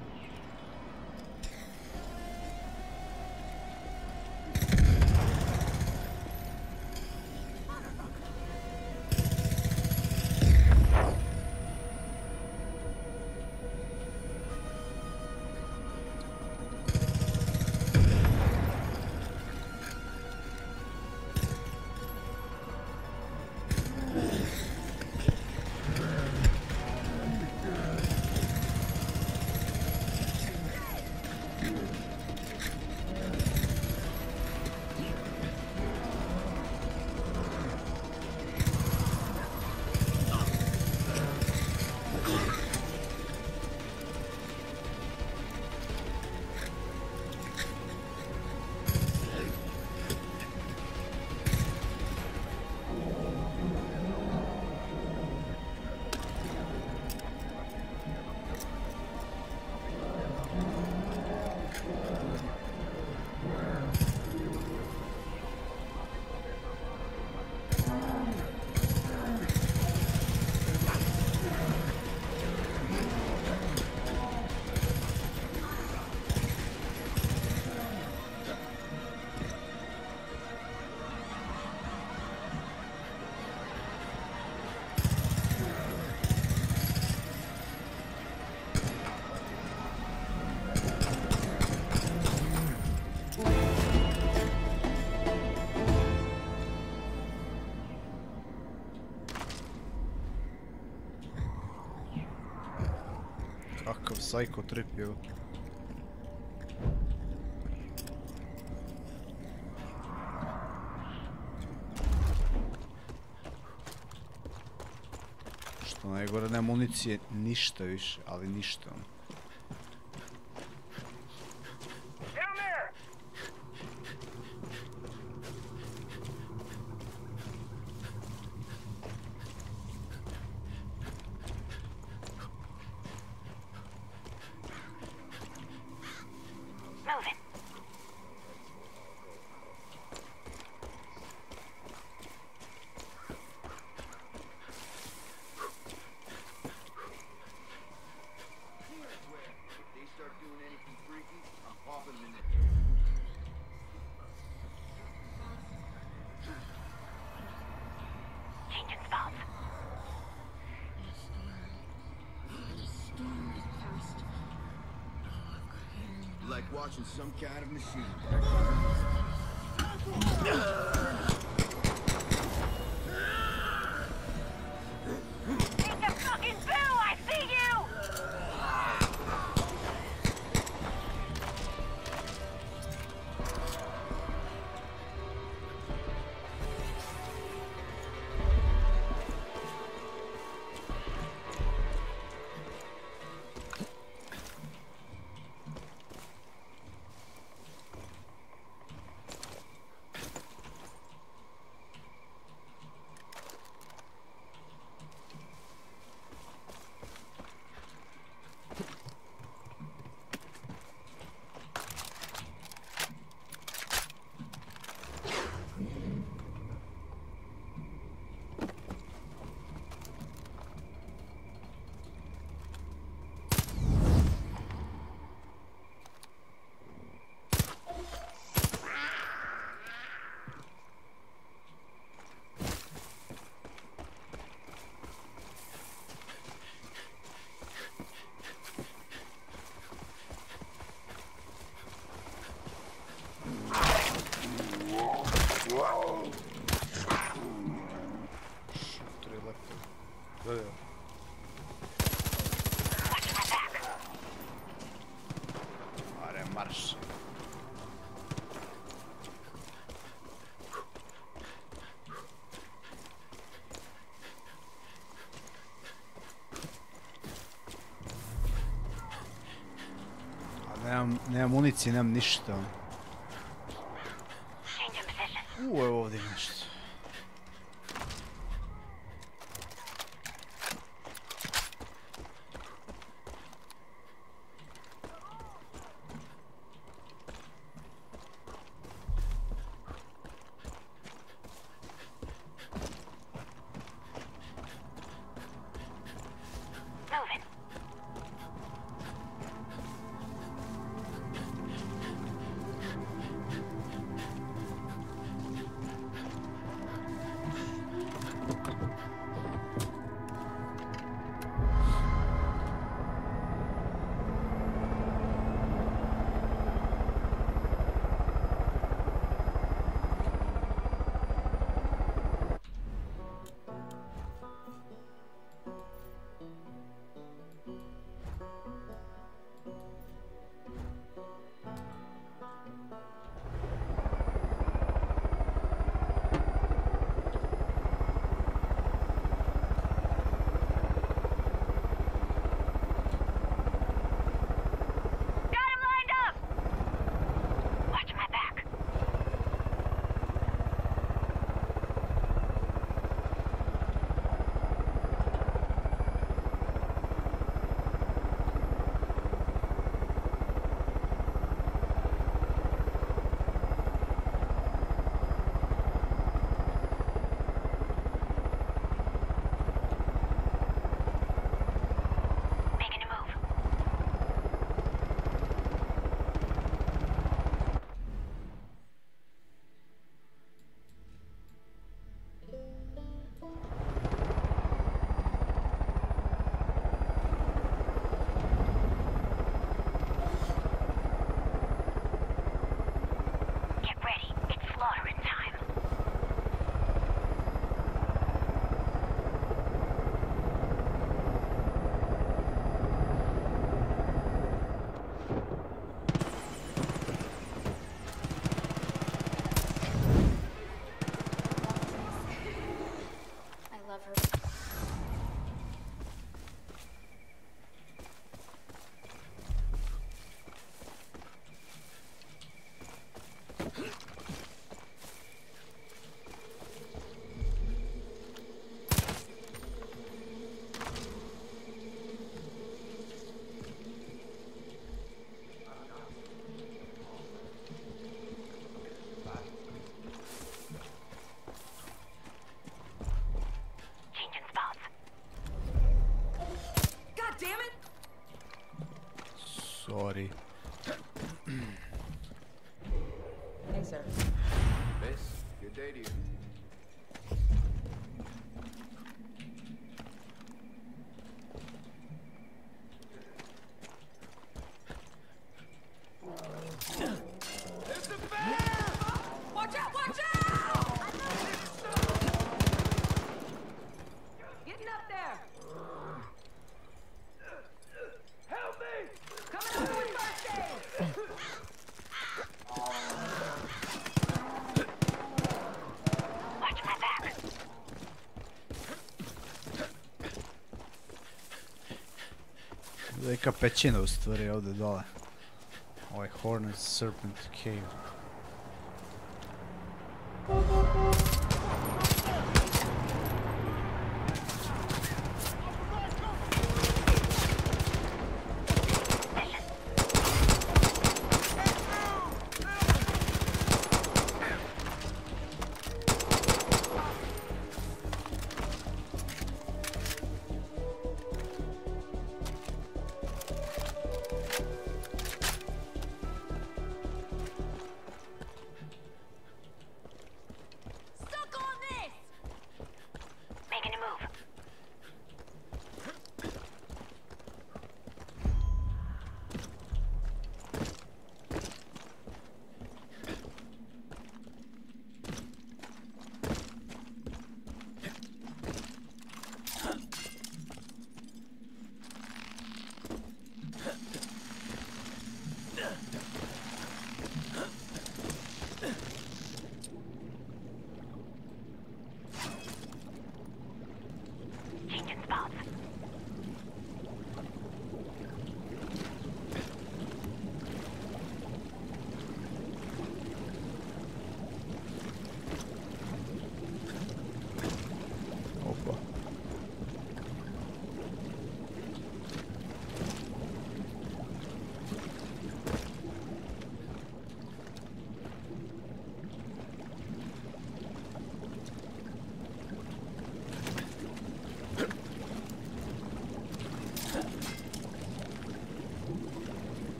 Kakav psycho trip je. Što najgore, ne municije, ništa više, ali ništa. Like watching some kind of machine. nemam municije, nemam ništa. Evo ovdje nešto. Sorry. Hey, sir. Miss, good day to you. Neka pećina u stvari ovdje dole. Ovaj Hornet Serpent Cave.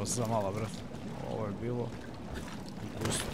Evo se zamala, brate. Ovo je bilo... Gusto.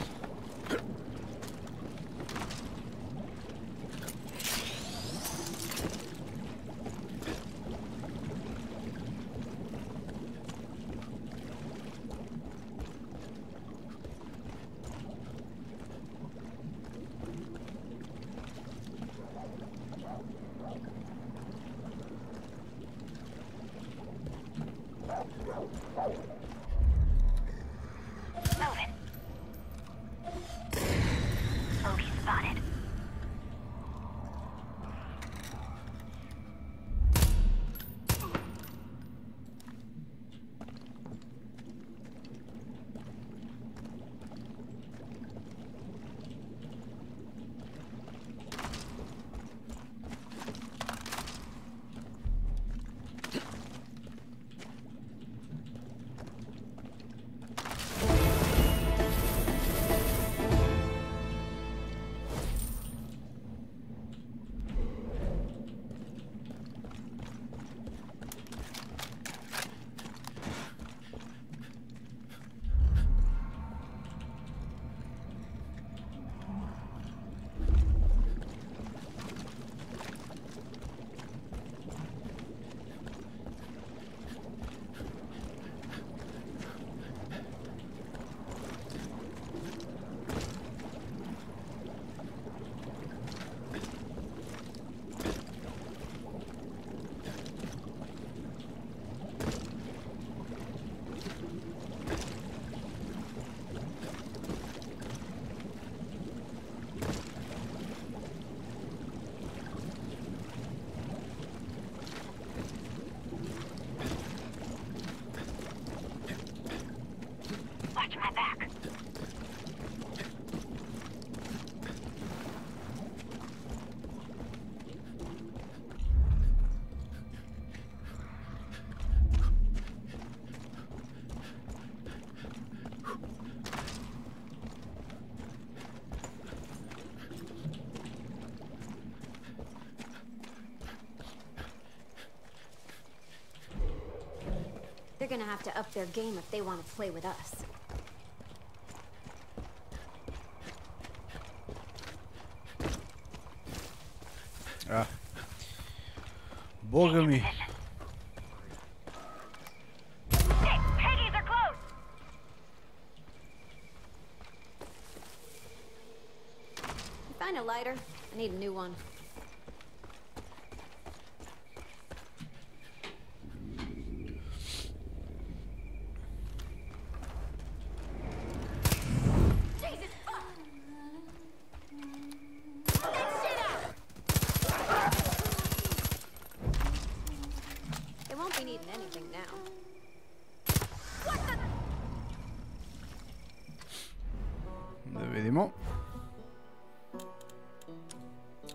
They're gonna have to up their game if they want to play with us. Ah. Boga mi. Find a lighter. I need a new one.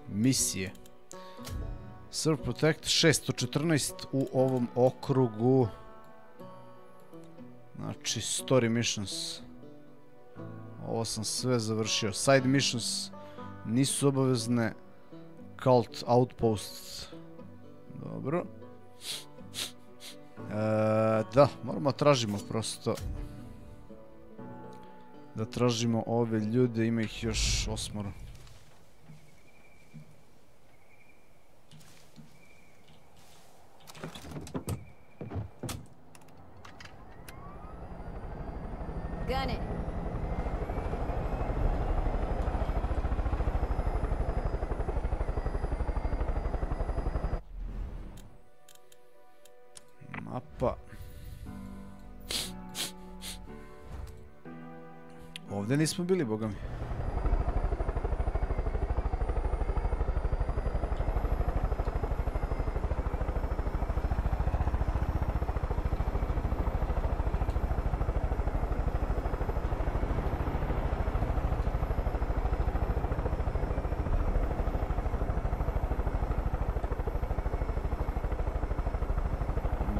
Misije Serve Protect 614 u ovom okrugu, znači Story Missions, ovo sam sve završio. Side Missions nisu obavezne. Cult Outposts, dobro, da, moramo tražimo prosto da tražimo ove ljude, ima ih još 8. Ovdje nismo bili, boga mi.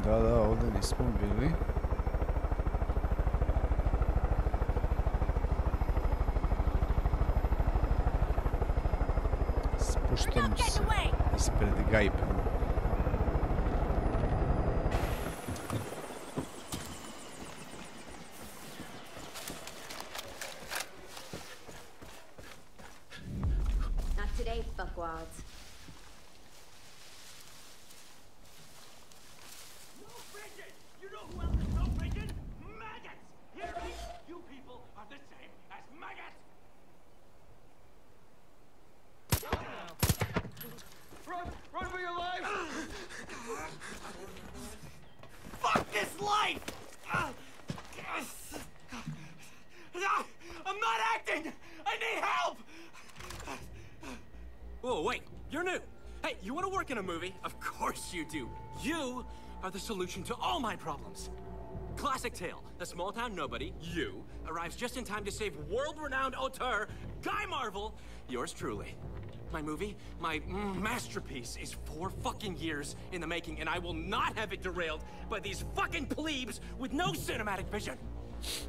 Da, ovdje nismo bili. Puštamo se ispred gajpa. God. No pigeon! You know who else is no pigeon? Maggots! Hear me? You people are the same as maggots! Run! Run for your life! Fuck this life! I'm not acting! I need help! Whoa, wait, you're new. Hey, you want to work in a movie? Of course you do. You are the solution to all my problems. Classic tale, the small-town nobody, you, arrives just in time to save world-renowned auteur, Guy Marvel, yours truly. My movie, my masterpiece, is 4 fucking years in the making, and I will not have it derailed by these fucking plebes with no cinematic vision.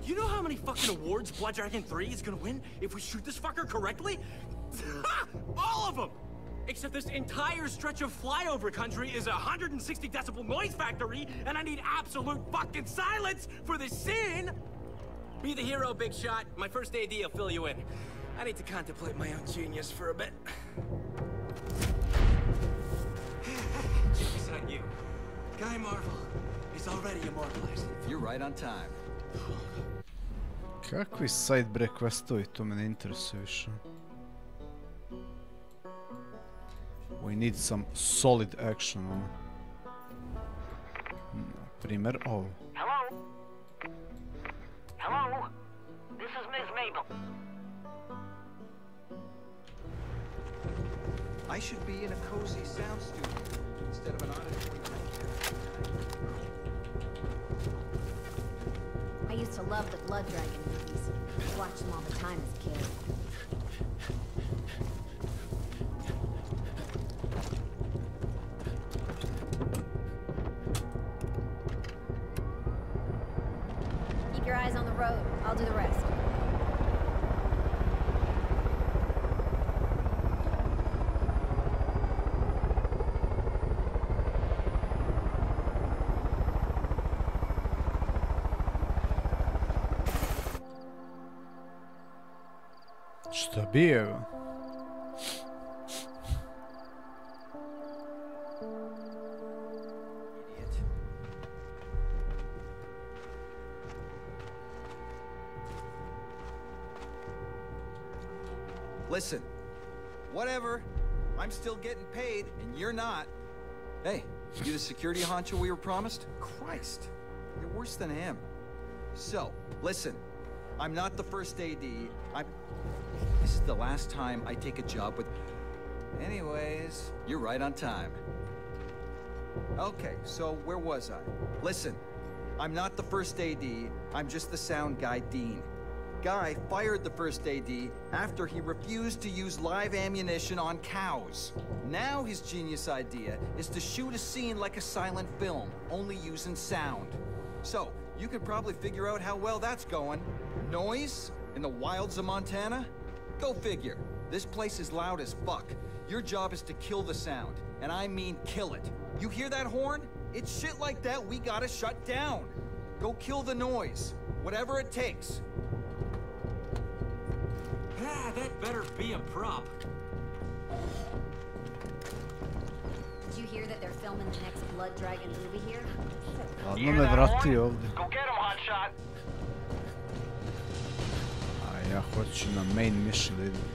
You know how many fucking awards Blood Dragon 3 is gonna win if we shoot this fucker correctly? All of them! Except this entire stretch of flyover country is a 160 decibel noise factory, and I need absolute fucking silence for this scene! Be the hero, big shot. My first AD will fill you in. I need to contemplate my own genius for a bit. Jokes on you. Guy Marvel is already immortalized. You're right on time. Kakvi side breakvestovi, to me ne interesuje više. We need some solid action. Na primjer ovo. Hello? Hello? This is Ms. Mabel. I should be in a cozy sound studio instead of an auditorium. I used to love the Blood Dragon movies. I watched them all the time as a kid. Keep your eyes on the road. I'll do the rest. Šta bi je? Listen, whatever, I'm still getting paid and you're not. Hey, you the security honcho we were promised? Christ, you're worse than him. So, listen, I'm not the first AD, This is the last time I take a job with... Anyways, you're right on time. Okay, so where was I? Listen, I'm not the first AD, I'm just the sound guy, Dean. Guy fired the first AD after he refused to use live ammunition on cows. Now his genius idea is to shoot a scene like a silent film, only using sound. So, you could probably figure out how well that's going. Noise? In the wilds of Montana? Go figure. This place is loud as fuck. Your job is to kill the sound, and I mean kill it. You hear that horn? It's shit like that we gotta shut down. Go kill the noise, whatever it takes. Ah, that better be a prop. Did you hear that they're filming the next Blood Dragon movie here? Go get him, Hotshot. Ja hoću na main mission da idem.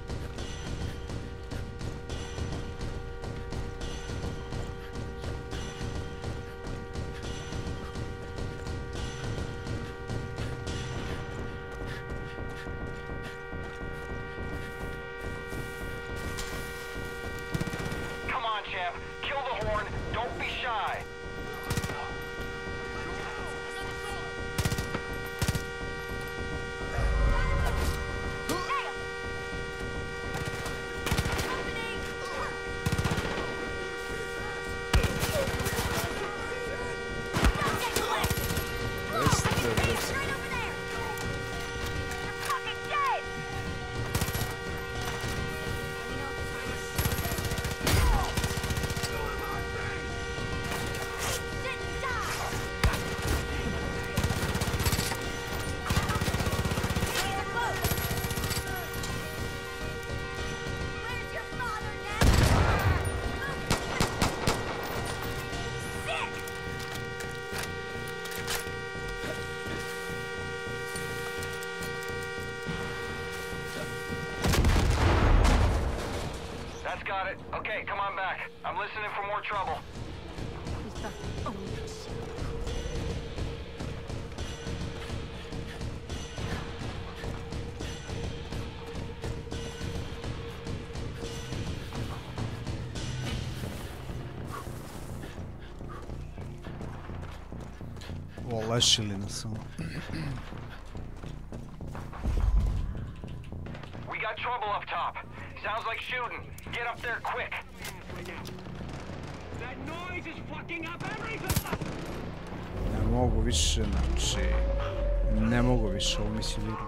That's got it. Okay, come on back. I'm listening for more trouble. Vallahi şilinsin. We got trouble up top. Sounds like shooting. Get up there quick. That noise is fucking up everything. Ne mogu više, znači, ne mogu više, ovo mi se vidi.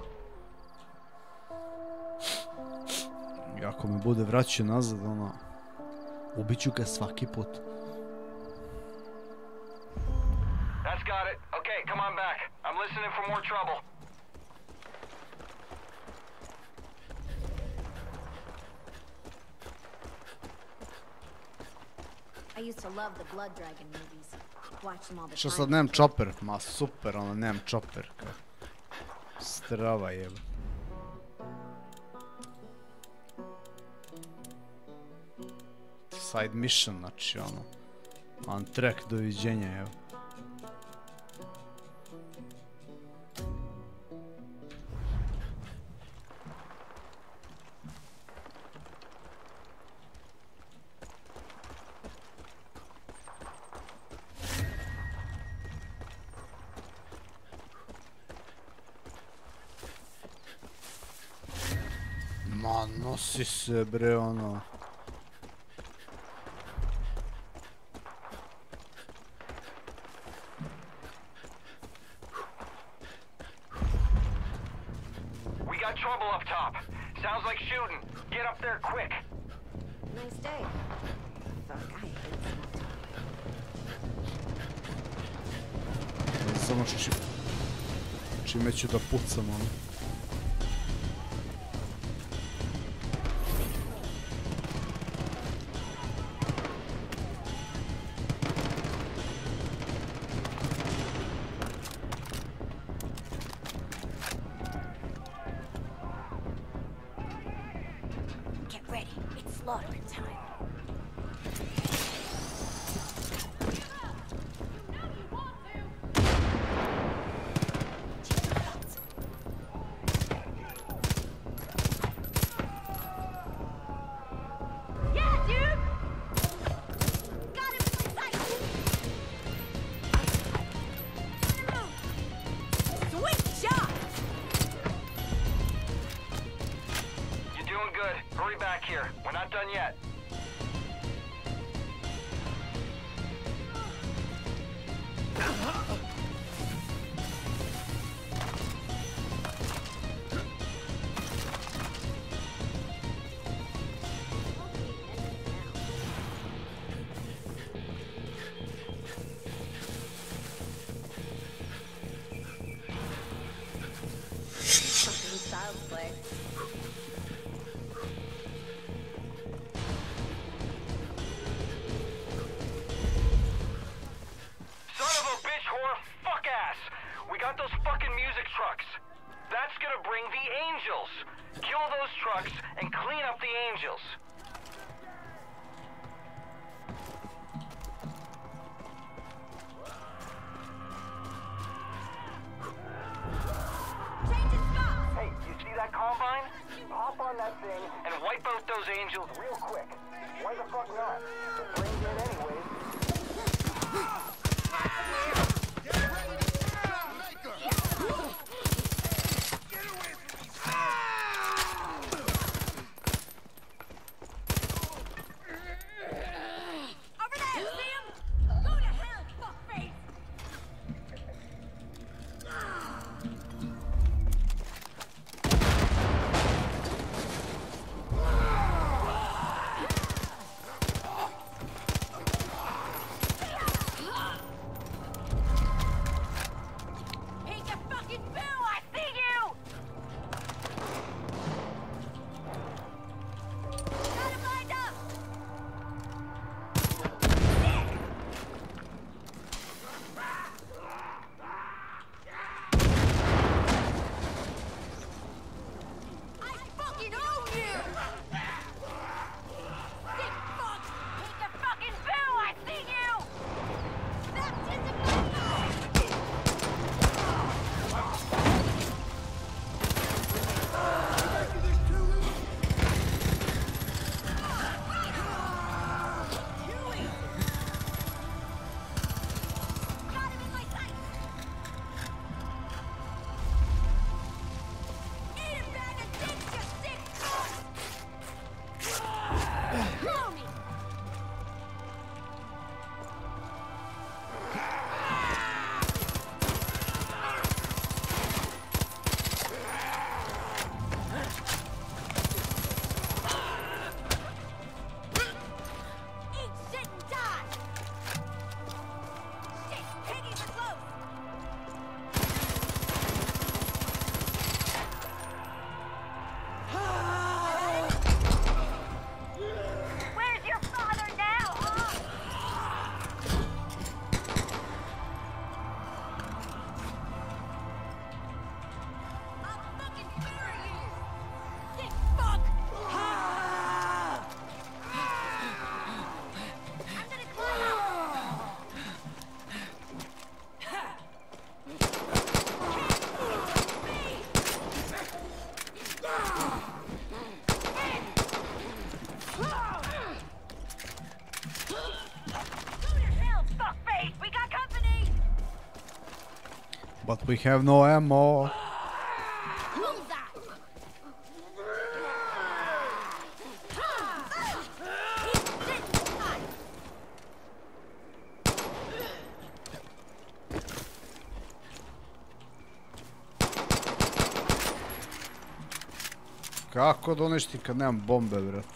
I ako me bude vraćao nazad, ono, ubit ću ga svaki put. That's got it. Okay, come on back. I'm listening for more trouble. I used to love the Blood Dragon movies. Watch them all the time. Što sad nemam chopper? Ma super, ono nemam chopper. Strava je. Side mission, znači ono. On track, doviđenja je. Nosi se bre ono. We got trouble up top. Sounds like shooting. Get up there quick. Nice day. Samo što čime ću da pucam ono. But we have no ammo. Kako donesti kad nemam bombe, brate?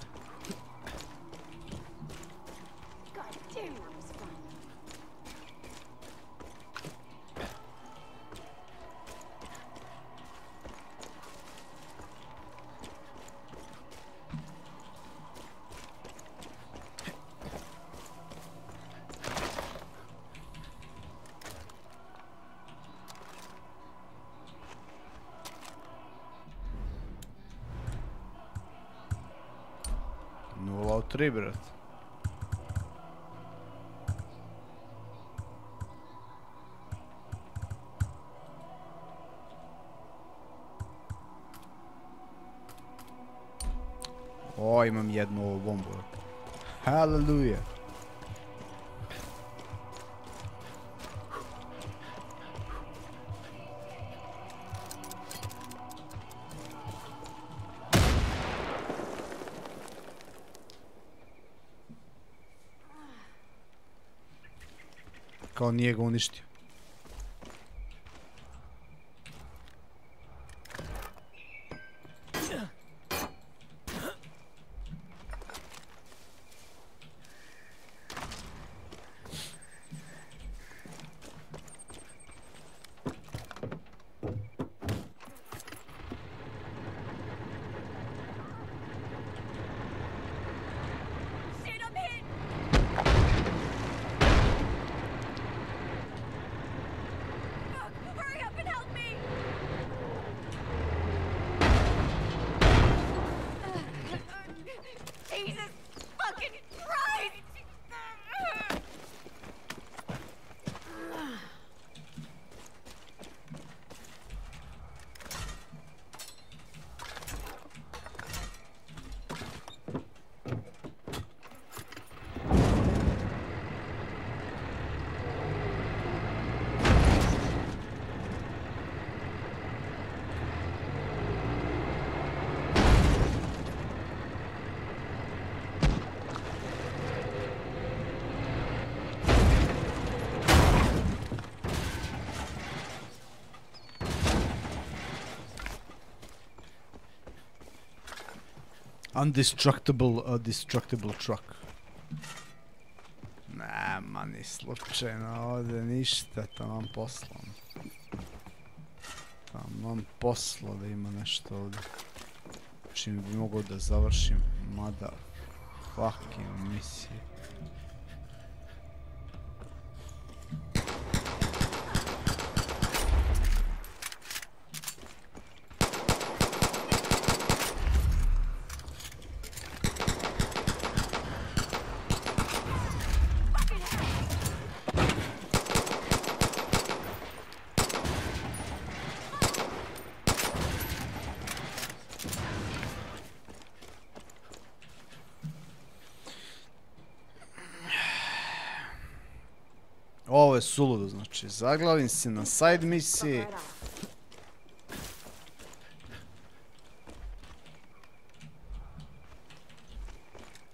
Брат. О, имам едно бомбо. Халелуя. Kao nije ga uništio. Undestructible, destructible truck. Nema ni slučajno ovdje ništa, tamam posla. Tamam posla da ima nešto ovdje. Čim bi mogao da završim, mada fucking misije. Ovo je suludo, znači, zaglavim se na side misiji.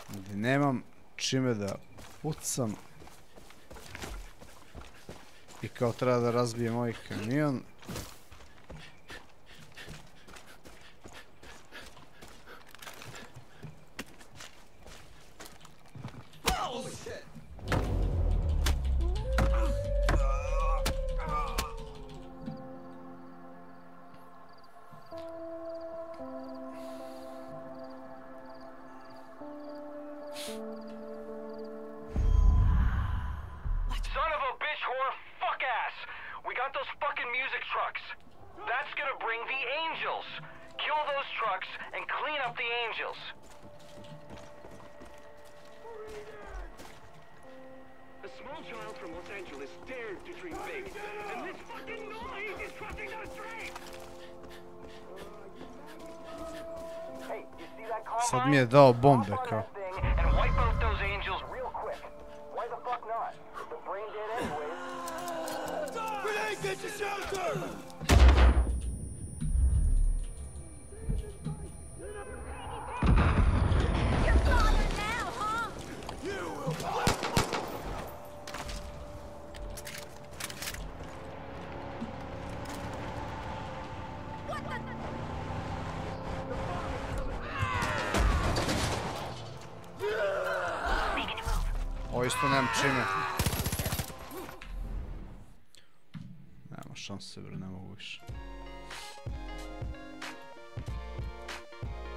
Gdje nemam čime da pucam. I kao treba da razbijem ovaj kamion. Sad mi je dao bombe, kao. get to shelter! Your father now, huh? You will play! What the... O isto nemam čime. Nema šanse, ne mogu više.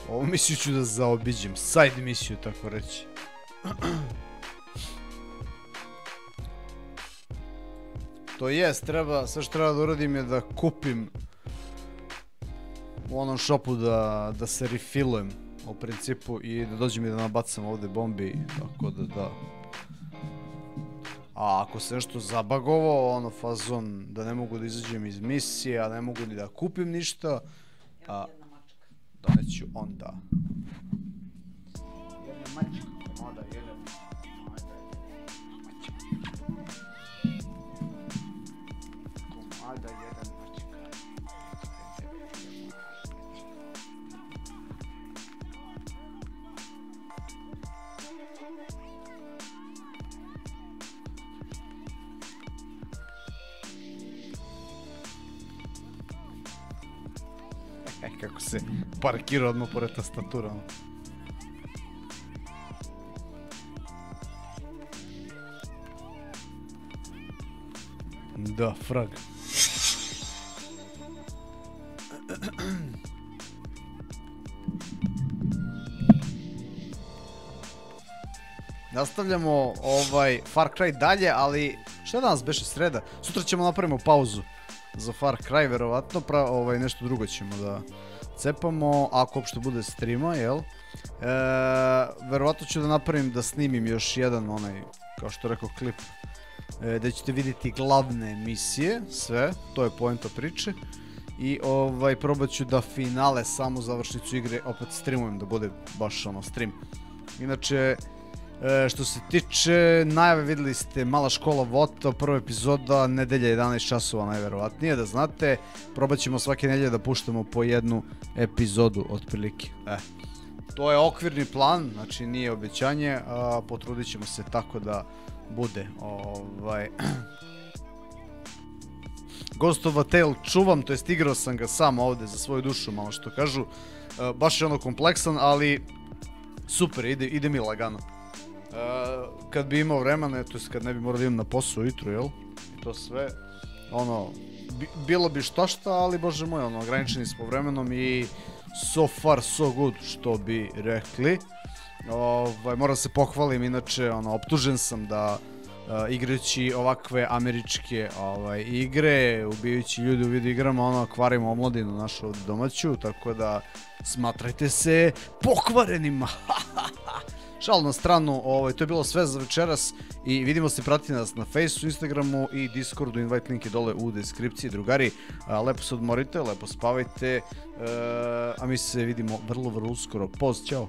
Ovu misiju ću da zaobiđem, side misiju tako reći. To jest, treba, sve što treba da uradim je da kupim u onom shopu da se refilujem u principu i da dođem i da nabacam ovde bombi, tako da. A ako se nešto zabagovao, ono fazon da ne mogu da izađem iz misije, a ne mogu ni da kupim ništa, a doneću onda. Kako se parkira odmah pored tastatura. Da, frag. Nastavljamo Far Cry dalje, ali šta danas beše sreda? Sutra ćemo napravimo pauzu za Far Cry, verovatno, nešto drugo ćemo da cepamo, ako uopšte bude streama, jel? Verovatno ću da napravim, da snimim još jedan kao što rekao, klip, gde ćete vidjeti glavne misije, sve, to je poenta priče, i probat ću da finale, samu završnicu igre, opet streamujem, da bude baš stream. Inače, što se tiče najave, videli ste Mala škola Vota, prva epizoda, nedelja 11 časova najverovatnije, da znate. Probat ćemo svake nedelje da puštamo po jednu epizodu otprilike. To je okvirni plan, znači nije obećanje, potrudit ćemo se tako da bude. Ghost of a Tale čuvam, to jest igrao sam ga sam ovde za svoju dušu, malo što kažu. Baš je kompleksan, ali super, ide mi lagano. Kad bi imao vremena, kad ne bi morao da imam na posao ujutru, jel? I to sve, bilo bi štošta, ali bože moj, ograničeni smo vremenom i so far so good, što bi rekli. Moram se pohvalim, inače, optužen sam da igrajući ovakve američke igre, ubijajući ljudi u videoigrama, kvarimo omladinu našu domaću, tako da smatrajte se pokvarenima, šal na stranu, to je bilo sve za večeras i vidimo se, pratite nas na Facebooku, Instagramu i Discordu, invite link je dole u deskripciji, drugari, lepo se odmorite, lepo spavajte, a mi se vidimo vrlo uskoro, pozdrav, ćao!